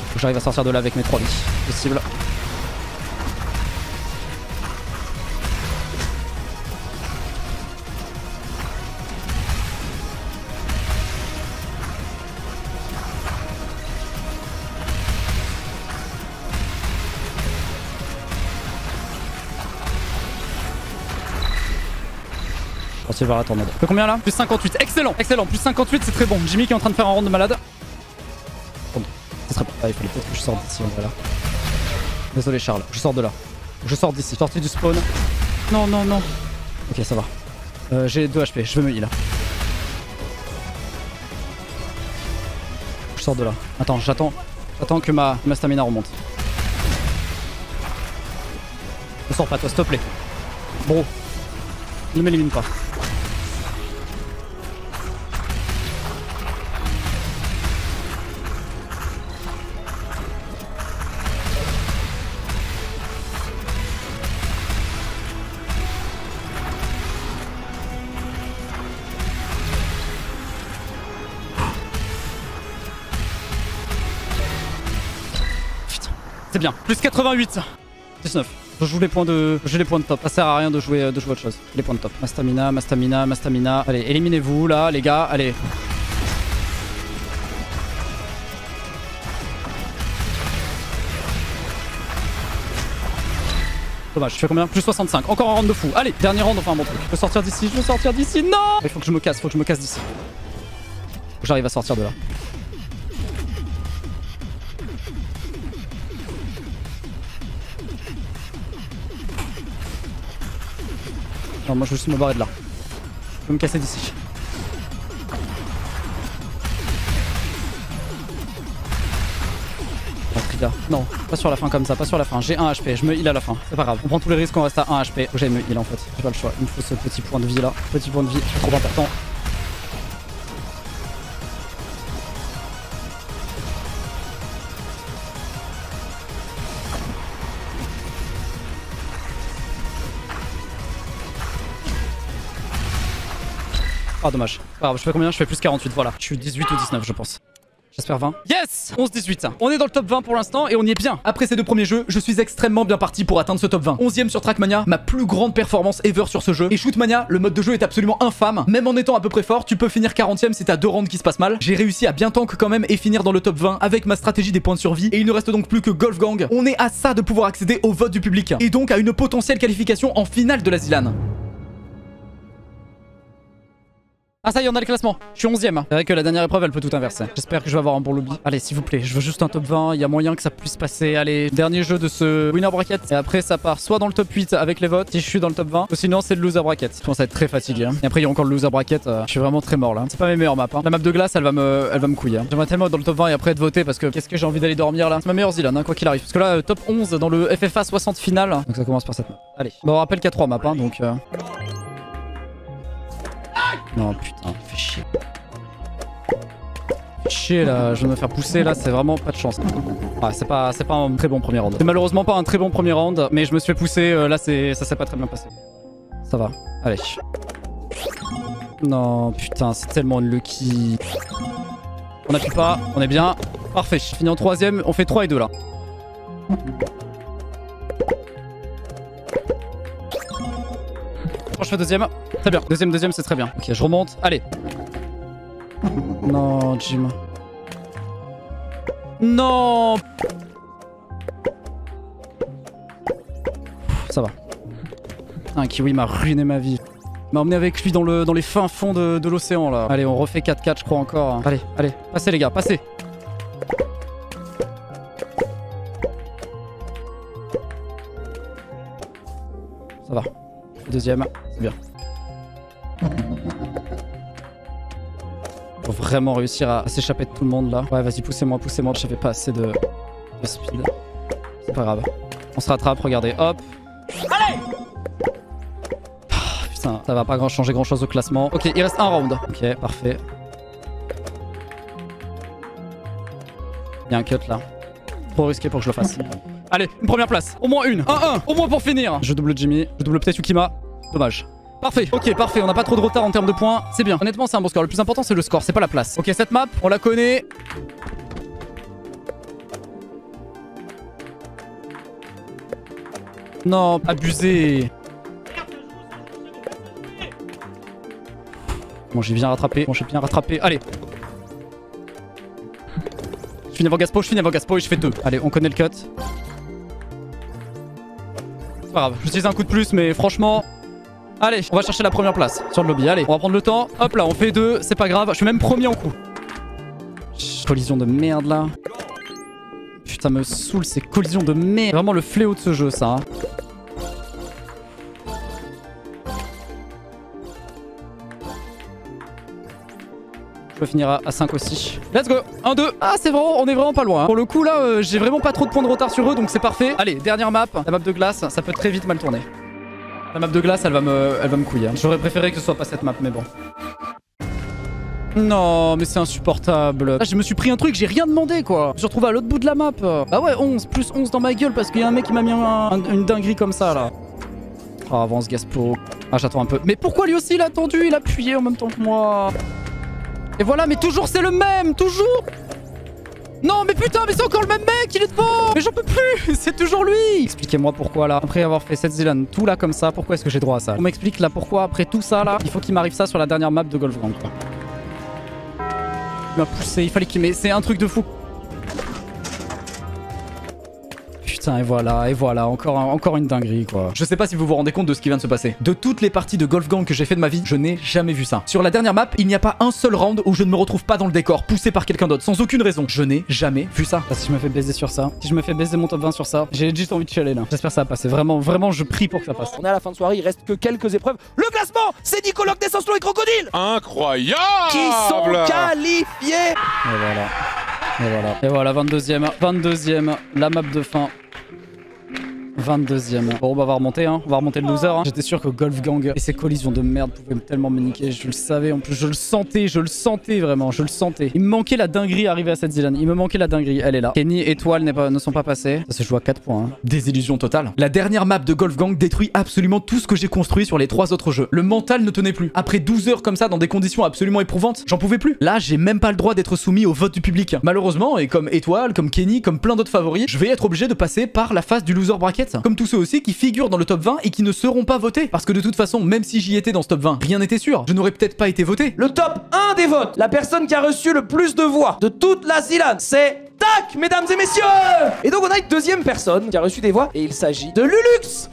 Faut que j'arrive à sortir de là avec mes trois vies. Possible. Vers la tornade. Fait combien là? Plus cinquante-huit. Excellent, excellent. Plus cinquante-huit, c'est très bon. Jimmy qui est en train de faire un round de malade. Pardon. Ça serait pas. Ah, il fallait peut-être que je sorte d'ici en vrai là. Désolé Charles. Je sors de là. Je sors d'ici. Sorti du spawn. Non, non, non. Ok, ça va. Euh, J'ai deux H P. Je vais me heal là. Je sors de là. Attends, j'attends. J'attends que ma, ma stamina remonte. Ne sors pas toi, s'il te plaît. Bro. Ne m'élimine pas. C'est bien, plus quatre-vingt-huit, dix-neuf. Je joue les points de... J'ai les points de top. Ça sert à rien de jouer, de jouer autre chose. Les points de top. Ma stamina, ma stamina, ma stamina. Allez, éliminez-vous là, les gars. Allez. Dommage, je fais combien? Plus soixante-cinq, encore un round de fou. Allez, dernier round, enfin un bon truc. Je veux sortir d'ici, je veux sortir d'ici, non! Il faut que je me casse, faut que je me casse d'ici. J'arrive à sortir de là. Non, moi je veux juste me barrer de là. Je peux me casser d'ici. Non, pas sur la fin comme ça, pas sur la fin. J'ai un H P, je me heal à la fin, c'est pas grave. On prend tous les risques, on reste à un H P. J'ai me heal en fait, j'ai pas le choix. Il me faut ce petit point de vie là, petit point de vie, c'est trop important. Ah, dommage. Pas grave, je fais combien? Je fais plus quarante-huit, voilà. Je suis dix-huit ou dix-neuf, je pense. J'espère vingt. Yes! onze dix-huit. On est dans le top vingt pour l'instant et on y est bien. Après ces deux premiers jeux, je suis extrêmement bien parti pour atteindre ce top vingt. onzième sur Trackmania, ma plus grande performance ever sur ce jeu. Et Shootmania, le mode de jeu est absolument infâme. Même en étant à peu près fort, tu peux finir quarantième si t'as deux rounds qui se passent mal. J'ai réussi à bien tank quand même et finir dans le top vingt avec ma stratégie des points de survie. Et il ne reste donc plus que Golf Gang. On est à ça de pouvoir accéder au vote du public. Et donc à une potentielle qualification en finale de la ZLAN. Ah ça y est, on a le classement, je suis onzième. C'est vrai que la dernière épreuve elle peut tout inverser. J'espère que je vais avoir un bon lobby. Allez s'il vous plaît, je veux juste un top vingt, il y a moyen que ça puisse passer. Allez, dernier jeu de ce winner bracket. Et après ça part soit dans le top huit avec les votes, si je suis dans le top vingt, ou sinon c'est le loser bracket. Je pense à être très fatigué hein. Et après il y a encore le loser bracket, euh, je suis vraiment très mort là. C'est pas mes meilleures maps hein. La map de glace elle va me, elle va me couiller hein. J'aimerais tellement être dans le top vingt et après être voté parce que qu'est-ce que j'ai envie d'aller dormir là. C'est ma meilleure Zilan hein, quoi qu'il arrive. Parce que là top onze dans le F F A soixante finale. Donc ça commence par cette map. Allez, bah, on rappelle qu'il y a trois maps hein, donc... Euh... Non putain, fais chier. Fais chier là, je vais me faire pousser là, c'est vraiment pas de chance. Ouais, c'est pas, c'est pas un très bon premier round. C'est malheureusement pas un très bon premier round, mais je me suis fait pousser, euh, là c'est, ça s'est pas très bien passé. Ça va, allez. Non putain, c'est tellement lucky. On appuie pas, on est bien. Parfait, je finis en troisième, on fait trois et deux là. Je fais deuxième, très bien. Deuxième, deuxième, c'est très bien. Ok, je remonte. Allez. Non, Jim. Non. Ça va. Un kiwi m'a ruiné ma vie. Il m'a emmené avec lui dans, le, dans les fins fonds de, de l'océan là. Allez, on refait quatre quatre, je crois encore. Allez, allez, passez les gars, passez. Ça va. Deuxième, c'est bien. Faut vraiment réussir à, à s'échapper de tout le monde là. Ouais, vas-y, poussez-moi, poussez-moi. J'avais pas assez de, de speed. C'est pas grave. On se rattrape, regardez, hop. Allez! Oh, putain, ça va pas grand changer grand chose au classement. Ok, il reste un round. Ok, parfait. Il y a un cut là. Trop risqué pour que je le fasse. Allez, une première place. Au moins une. un un. Au moins pour finir. Je double Jimmy. Je double peut-être Yukima. Dommage. Parfait. Ok, parfait. On n'a pas trop de retard en termes de points. C'est bien. Honnêtement, c'est un bon score. Le plus important, c'est le score. C'est pas la place. Ok, cette map, on la connaît. Non, abusé. Bon, j'ai bien rattrapé. Bon, j'ai bien rattrapé. Allez. Je finis avant Gaspo. Je finis avant Gaspo et je fais deux. Allez, on connaît le cut. C'est pas grave, j'utilise un coup de plus mais franchement... Allez, on va chercher la première place sur le lobby, allez, on va prendre le temps. Hop là, on fait deux, c'est pas grave, je suis même premier en coup. Chut, collision de merde là. Putain, me saoule ces collisions de merde. Vraiment le fléau de ce jeu ça. Hein. Je peux finir à, à cinq aussi. Let's go, un deux. Ah c'est vraiment, on est vraiment pas loin. Hein. Pour le coup là, euh, j'ai vraiment pas trop de points de retard sur eux donc c'est parfait. Allez, dernière map, la map de glace, ça peut très vite mal tourner. La map de glace, elle va me, elle va me couiller. Hein. J'aurais préféré que ce soit pas cette map mais bon. Non mais c'est insupportable. Là je me suis pris un truc, j'ai rien demandé quoi. Je me suis retrouvé à l'autre bout de la map. Bah ouais, onze, plus onze dans ma gueule parce qu'il y a un mec qui m'a mis un, un, une dinguerie comme ça là. Oh, avance Gaspo. Ah j'attends un peu. Mais pourquoi lui aussi il a attendu, il a appuyé en même temps que moi. Et voilà, mais toujours c'est le même, toujours. Non mais putain, mais c'est encore le même mec, il est devant. Mais j'en peux plus. plus. C'est toujours lui. Expliquez-moi pourquoi là, après avoir fait cette Z LAN, tout là comme ça, pourquoi est-ce que j'ai droit à ça? On m'explique là pourquoi après tout ça là, il faut qu'il m'arrive ça sur la dernière map de Golf Grand. Il m'a poussé, il fallait qu'il m'ait... C'est un truc de fou. Putain, et voilà, et voilà, encore, un, encore une dinguerie quoi. Je sais pas si vous vous rendez compte de ce qui vient de se passer. De toutes les parties de Golf Gang que j'ai fait de ma vie, je n'ai jamais vu ça. Sur la dernière map, il n'y a pas un seul round où je ne me retrouve pas dans le décor, poussé par quelqu'un d'autre, sans aucune raison. Je n'ai jamais vu ça. Ah, si je me fais baiser sur ça, si je me fais baiser mon top vingt sur ça, j'ai juste envie de chialer là. J'espère que ça va passer, vraiment, vraiment je prie pour que ça passe. On est à la fin de soirée, il reste que quelques épreuves. Le classement, c'est Nicoloc, Descenso et Crocodile. Incroyable. Qui sont qualifiés. Et voilà, et voilà, et voilà, vingt-deuxième, vingt-deuxième, la map de fin. vingt-deuxième. Bon, on va remonter, hein. On va remonter le loser. Hein. J'étais sûr que Golf Gang et ses collisions de merde pouvaient tellement me niquer. Je le savais. En plus, je le sentais. Je le sentais vraiment. Je le sentais. Il me manquait la dinguerie arrivée à cette Z LAN. Il me manquait la dinguerie. Elle est là. Kenny, Étoile pas, ne sont pas passés. Ça se joue à quatre points. Hein. Désillusion totale. La dernière map de Golf Gang détruit absolument tout ce que j'ai construit sur les trois autres jeux. Le mental ne tenait plus. Après douze heures comme ça, dans des conditions absolument éprouvantes, j'en pouvais plus. Là, j'ai même pas le droit d'être soumis au vote du public. Malheureusement, et comme Étoile, comme Kenny, comme plein d'autres favoris, je vais être obligé de passer par la phase du loser bracket. Comme tous ceux aussi qui figurent dans le top vingt et qui ne seront pas votés. Parce que de toute façon, même si j'y étais dans ce top vingt, rien n'était sûr. Je n'aurais peut-être pas été voté. Le top un des votes, la personne qui a reçu le plus de voix de toute la Z LAN, c'est... Tac, mesdames et messieurs. Et donc on a une deuxième personne qui a reçu des voix et il s'agit de Lulux.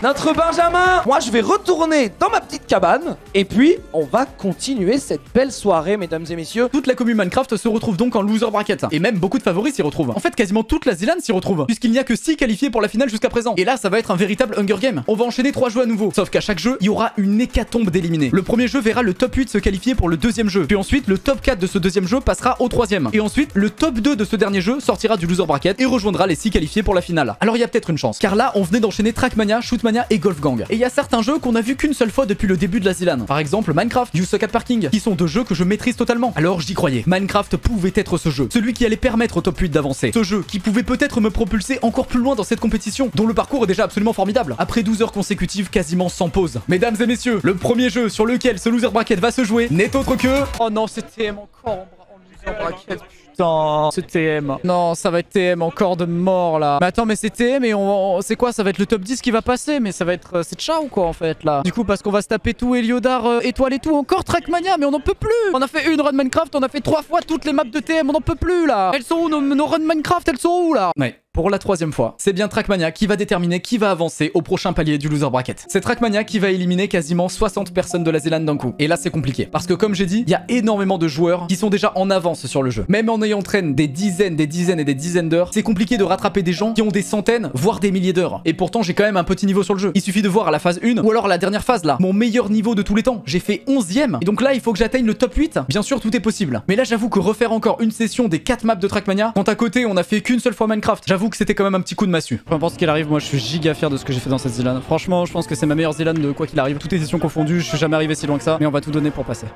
Notre Benjamin. Moi je vais retourner dans ma petite cabane et puis on va continuer cette belle soirée, mesdames et messieurs. Toute la commune Minecraft se retrouve donc en loser bracket et même beaucoup de favoris s'y retrouvent. En fait quasiment toute la Z LAN s'y retrouve puisqu'il n'y a que six qualifiés pour la finale jusqu'à présent. Et là ça va être un véritable Hunger Game. On va enchaîner trois jeux à nouveau. Sauf qu'à chaque jeu il y aura une hécatombe d'éliminés. Le premier jeu verra le top huit se qualifier pour le deuxième jeu. Puis ensuite le top quatre de ce deuxième jeu passera au troisième. Et ensuite le top deux de ce dernier jeu sortira du loser bracket et rejoindra les six qualifiés pour la finale. Alors il y a peut-être une chance car là on venait d'enchaîner Trackmania, Shootmania et Golf Gang. Et il y a certains jeux qu'on a vu qu'une seule fois depuis le début de la Z LAN. Par exemple Minecraft, You Suck at Parking, qui sont deux jeux que je maîtrise totalement. Alors j'y croyais. Minecraft pouvait être ce jeu, celui qui allait permettre au top huit d'avancer. Ce jeu qui pouvait peut-être me propulser encore plus loin dans cette compétition, dont le parcours est déjà absolument formidable. Après douze heures consécutives, quasiment sans pause. Mesdames et messieurs, le premier jeu sur lequel ce loser bracket va se jouer n'est autre que... Oh non, c'est T M encore en loser bracket. Putain, c'est T M. Non, ça va être T M encore de mort là. Mais attends, mais c'est T M et on, on c'est quoi? Ça va être le top dix qui va passer, mais ça va être euh, c'est ciao quoi en fait là. Du coup, parce qu'on va se taper tout Eliodar, euh, Étoile et tout, encore Trackmania, mais on n'en peut plus. On a fait une run Minecraft, on a fait trois fois toutes les maps de T M, on n'en peut plus là. Elles sont où nos, nos runs Minecraft? Elles sont où là? Ouais. Pour la troisième fois, c'est bien Trackmania qui va déterminer qui va avancer au prochain palier du loser bracket. C'est Trackmania qui va éliminer quasiment soixante personnes de la Z LAN d'un coup. Et là c'est compliqué, parce que comme j'ai dit, il y a énormément de joueurs qui sont déjà en avance sur le jeu. Même en ayant traîné des dizaines, des dizaines et des dizaines d'heures, c'est compliqué de rattraper des gens qui ont des centaines, voire des milliers d'heures. Et pourtant j'ai quand même un petit niveau sur le jeu. Il suffit de voir à la phase un, ou alors à la dernière phase là, mon meilleur niveau de tous les temps. J'ai fait onzième, et donc là il faut que j'atteigne le top huit. Bien sûr tout est possible. Mais là j'avoue que refaire encore une session des quatre maps de Trackmania, quand à côté on a fait qu'une seule fois Minecraft, que c'était quand même un petit coup de massue. Peu importe ce qu'il arrive, moi je suis giga fier de ce que j'ai fait dans cette Z LAN. Franchement, je pense que c'est ma meilleure Z LAN de quoi qu'il arrive. Toutes les sessions confondues, je suis jamais arrivé si loin que ça, mais on va tout donner pour passer.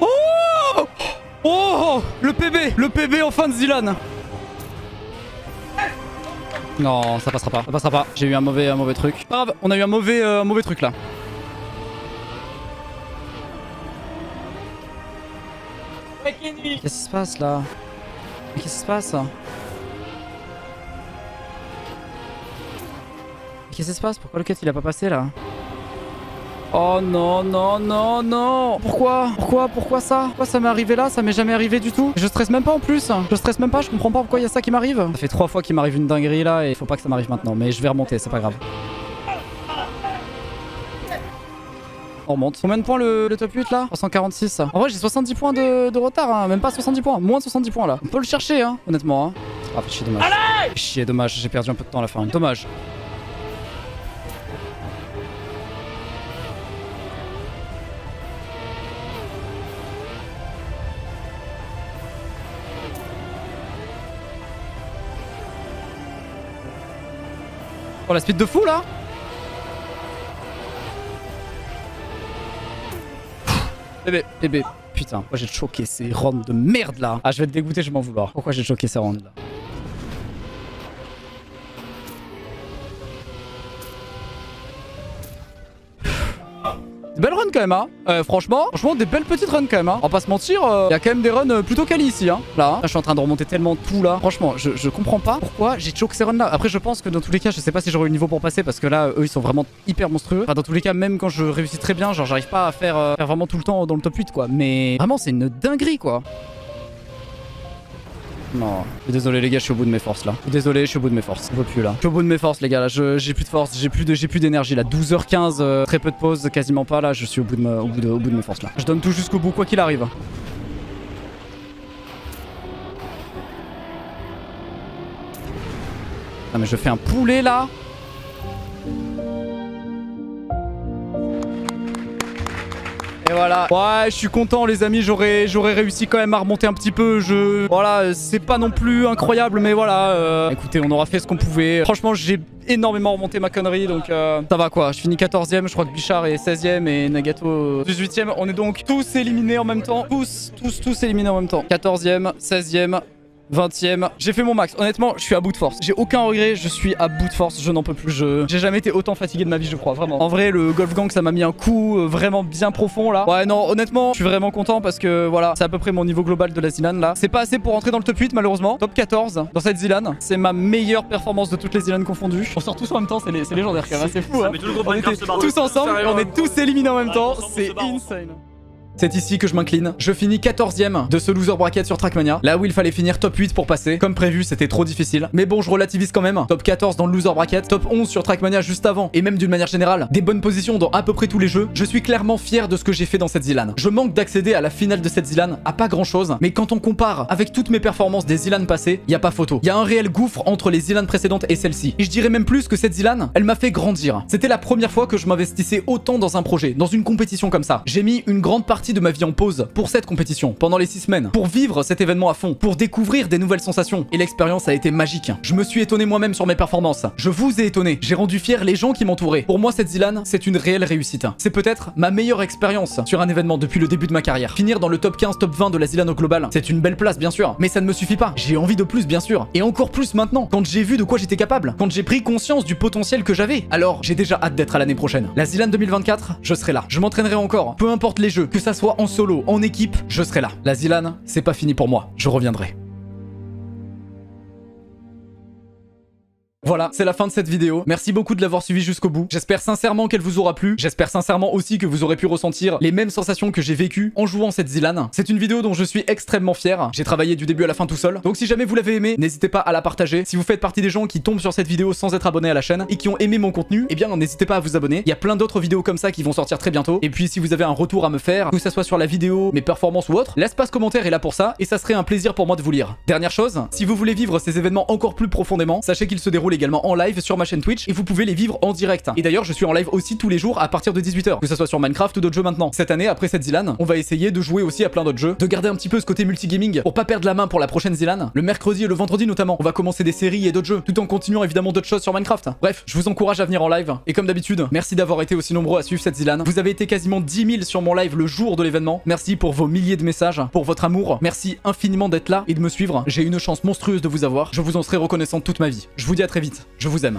Oh, oh, le P B, le P B en fin de Z LAN. Non, ça passera pas, ça passera pas. J'ai eu un mauvais, un mauvais truc. Pas grave, on a eu un mauvais, euh, un mauvais truc là. Qu'est-ce qui se passe là? Qu'est-ce qui se passe? Qu'est-ce qui se passe? Pourquoi le cut il a pas passé là? Oh non, non, non, non. Pourquoi? Pourquoi? Pourquoi ça? Pourquoi ça m'est arrivé là? Ça m'est jamais arrivé du tout. Je stresse même pas en plus. Je stresse même pas, je comprends pas pourquoi il y a ça qui m'arrive. Ça fait trois fois qu'il m'arrive une dinguerie là et faut pas que ça m'arrive maintenant. Mais je vais remonter, c'est pas grave. On remonte. Combien de points le, le top huit là? trois cent quarante-six. En vrai j'ai soixante-dix points de, de retard, hein. Même pas soixante-dix points. Moins de soixante-dix points là. On peut le chercher, hein, honnêtement. Hein. Ah, fait chier, dommage. Allez chier, dommage, j'ai perdu un peu de temps à la fin. Dommage. Oh la speed de fou là. Bébé, bébé, putain, pourquoi j'ai choqué ces rounds de merde là? Ah je vais te dégoûter, je vais m'en vouloir. Pourquoi j'ai choqué ces rounds là? Belle run quand même, hein. Euh, franchement, franchement, des belles petites runs quand même, hein. On va pas se mentir, il euh, y a quand même des runs plutôt quali ici, hein. Là, hein. Là, je suis en train de remonter tellement tout là. Franchement, je, je comprends pas pourquoi j'ai choke ces runs là. Après, je pense que dans tous les cas, je sais pas si j'aurai le niveau pour passer parce que là, eux, ils sont vraiment hyper monstrueux. Enfin, dans tous les cas, même quand je réussis très bien, genre, j'arrive pas à faire, euh, faire vraiment tout le temps dans le top huit, quoi. Mais vraiment, c'est une dinguerie, quoi. Non, désolé les gars, je suis au bout de mes forces là. Désolé, je suis au bout de mes forces. Je veux plus là. Je suis au bout de mes forces les gars là. J'ai plus de force, j'ai plus de, j'ai plus d'énergie là. douze heures quinze, euh, très peu de pause, quasiment pas là. Je suis au bout de, me, au bout de, au bout de mes forces là. Je donne tout jusqu'au bout quoi qu'il arrive. Ah mais je fais un poulet là. Et voilà. Ouais, je suis content les amis, j'aurais j'aurais réussi quand même à remonter un petit peu. Je voilà, c'est pas non plus incroyable, mais voilà. Euh... Écoutez, on aura fait ce qu'on pouvait. Franchement, j'ai énormément remonté ma connerie, donc euh... ça va quoi. Je finis quatorzième, je crois que Bichard est seizième et Nagato dix-huitième. On est donc tous éliminés en même temps, tous tous tous éliminés en même temps. quatorzième, seizième. vingtième, j'ai fait mon max, honnêtement je suis à bout de force, j'ai aucun regret, je suis à bout de force, je n'en peux plus, je j'ai jamais été autant fatigué de ma vie je crois, vraiment. En vrai le Golf Gang ça m'a mis un coup euh, vraiment bien profond là. Ouais non honnêtement je suis vraiment content parce que voilà, c'est à peu près mon niveau global de la ZLAN là. C'est pas assez pour entrer dans le top huit malheureusement, top quatorze dans cette ZLAN, c'est ma meilleure performance de toutes les ZLAN confondues. On sort tous en même temps, c'est les... légendaire quand même, c'est fou hein. On était tous ensemble, on est tous éliminés en même temps, c'est insane. C'est ici que je m'incline. Je finis quatorzième de ce loser bracket sur Trackmania. Là où il fallait finir top huit pour passer. Comme prévu, c'était trop difficile. Mais bon, je relativise quand même. top quatorze dans le loser bracket. top onze sur Trackmania juste avant. Et même d'une manière générale. Des bonnes positions dans à peu près tous les jeux. Je suis clairement fier de ce que j'ai fait dans cette ZLAN. Je manque d'accéder à la finale de cette ZLAN à pas grand chose. Mais quand on compare avec toutes mes performances des ZLAN passées, y a pas photo. Y a un réel gouffre entre les ZLAN précédentes et celle-ci. Et je dirais même plus que cette ZLAN, elle m'a fait grandir. C'était la première fois que je m'investissais autant dans un projet, dans une compétition comme ça. J'ai mis une grande partie de ma vie en pause pour cette compétition pendant les six semaines, pour vivre cet événement à fond, pour découvrir des nouvelles sensations, et l'expérience a été magique. Je me suis étonné moi-même sur mes performances, je vous ai étonné, j'ai rendu fier les gens qui m'entouraient. Pour moi cette ZLAN c'est une réelle réussite, c'est peut-être ma meilleure expérience sur un événement depuis le début de ma carrière. Finir dans le top quinze, top vingt de la ZLAN au global, c'est une belle place bien sûr, mais ça ne me suffit pas, j'ai envie de plus bien sûr, et encore plus maintenant, quand j'ai vu de quoi j'étais capable, quand j'ai pris conscience du potentiel que j'avais. Alors j'ai déjà hâte d'être à l'année prochaine. La ZLAN deux mille vingt-quatre, je serai là, je m'entraînerai encore, peu importe les jeux, que ça soit en solo, en équipe, je serai là. La ZLAN, c'est pas fini pour moi, je reviendrai. Voilà, c'est la fin de cette vidéo. Merci beaucoup de l'avoir suivi jusqu'au bout. J'espère sincèrement qu'elle vous aura plu. J'espère sincèrement aussi que vous aurez pu ressentir les mêmes sensations que j'ai vécues en jouant cette ZLAN. C'est une vidéo dont je suis extrêmement fier. J'ai travaillé du début à la fin tout seul. Donc si jamais vous l'avez aimé, n'hésitez pas à la partager. Si vous faites partie des gens qui tombent sur cette vidéo sans être abonnés à la chaîne et qui ont aimé mon contenu, eh bien n'hésitez pas à vous abonner. Il y a plein d'autres vidéos comme ça qui vont sortir très bientôt. Et puis si vous avez un retour à me faire, que ça soit sur la vidéo, mes performances ou autre, l'espace commentaire est là pour ça et ça serait un plaisir pour moi de vous lire. Dernière chose, si vous voulez vivre ces événements encore plus profondément, sachez qu'ils se déroulent également en live sur ma chaîne Twitch et vous pouvez les vivre en direct. Et d'ailleurs je suis en live aussi tous les jours à partir de dix-huit heures, que ce soit sur Minecraft ou d'autres jeux maintenant. Cette année après cette ZLAN, on va essayer de jouer aussi à plein d'autres jeux, de garder un petit peu ce côté multigaming pour pas perdre la main pour la prochaine ZLAN. Le mercredi et le vendredi notamment, on va commencer des séries et d'autres jeux, tout en continuant évidemment d'autres choses sur Minecraft. Bref, je vous encourage à venir en live et comme d'habitude, merci d'avoir été aussi nombreux à suivre cette ZLAN. Vous avez été quasiment dix mille sur mon live le jour de l'événement. Merci pour vos milliers de messages, pour votre amour. Merci infiniment d'être là et de me suivre. J'ai une chance monstrueuse de vous avoir. Je vous en serai reconnaissant toute ma vie. Je vous dis à très vite, je vous aime.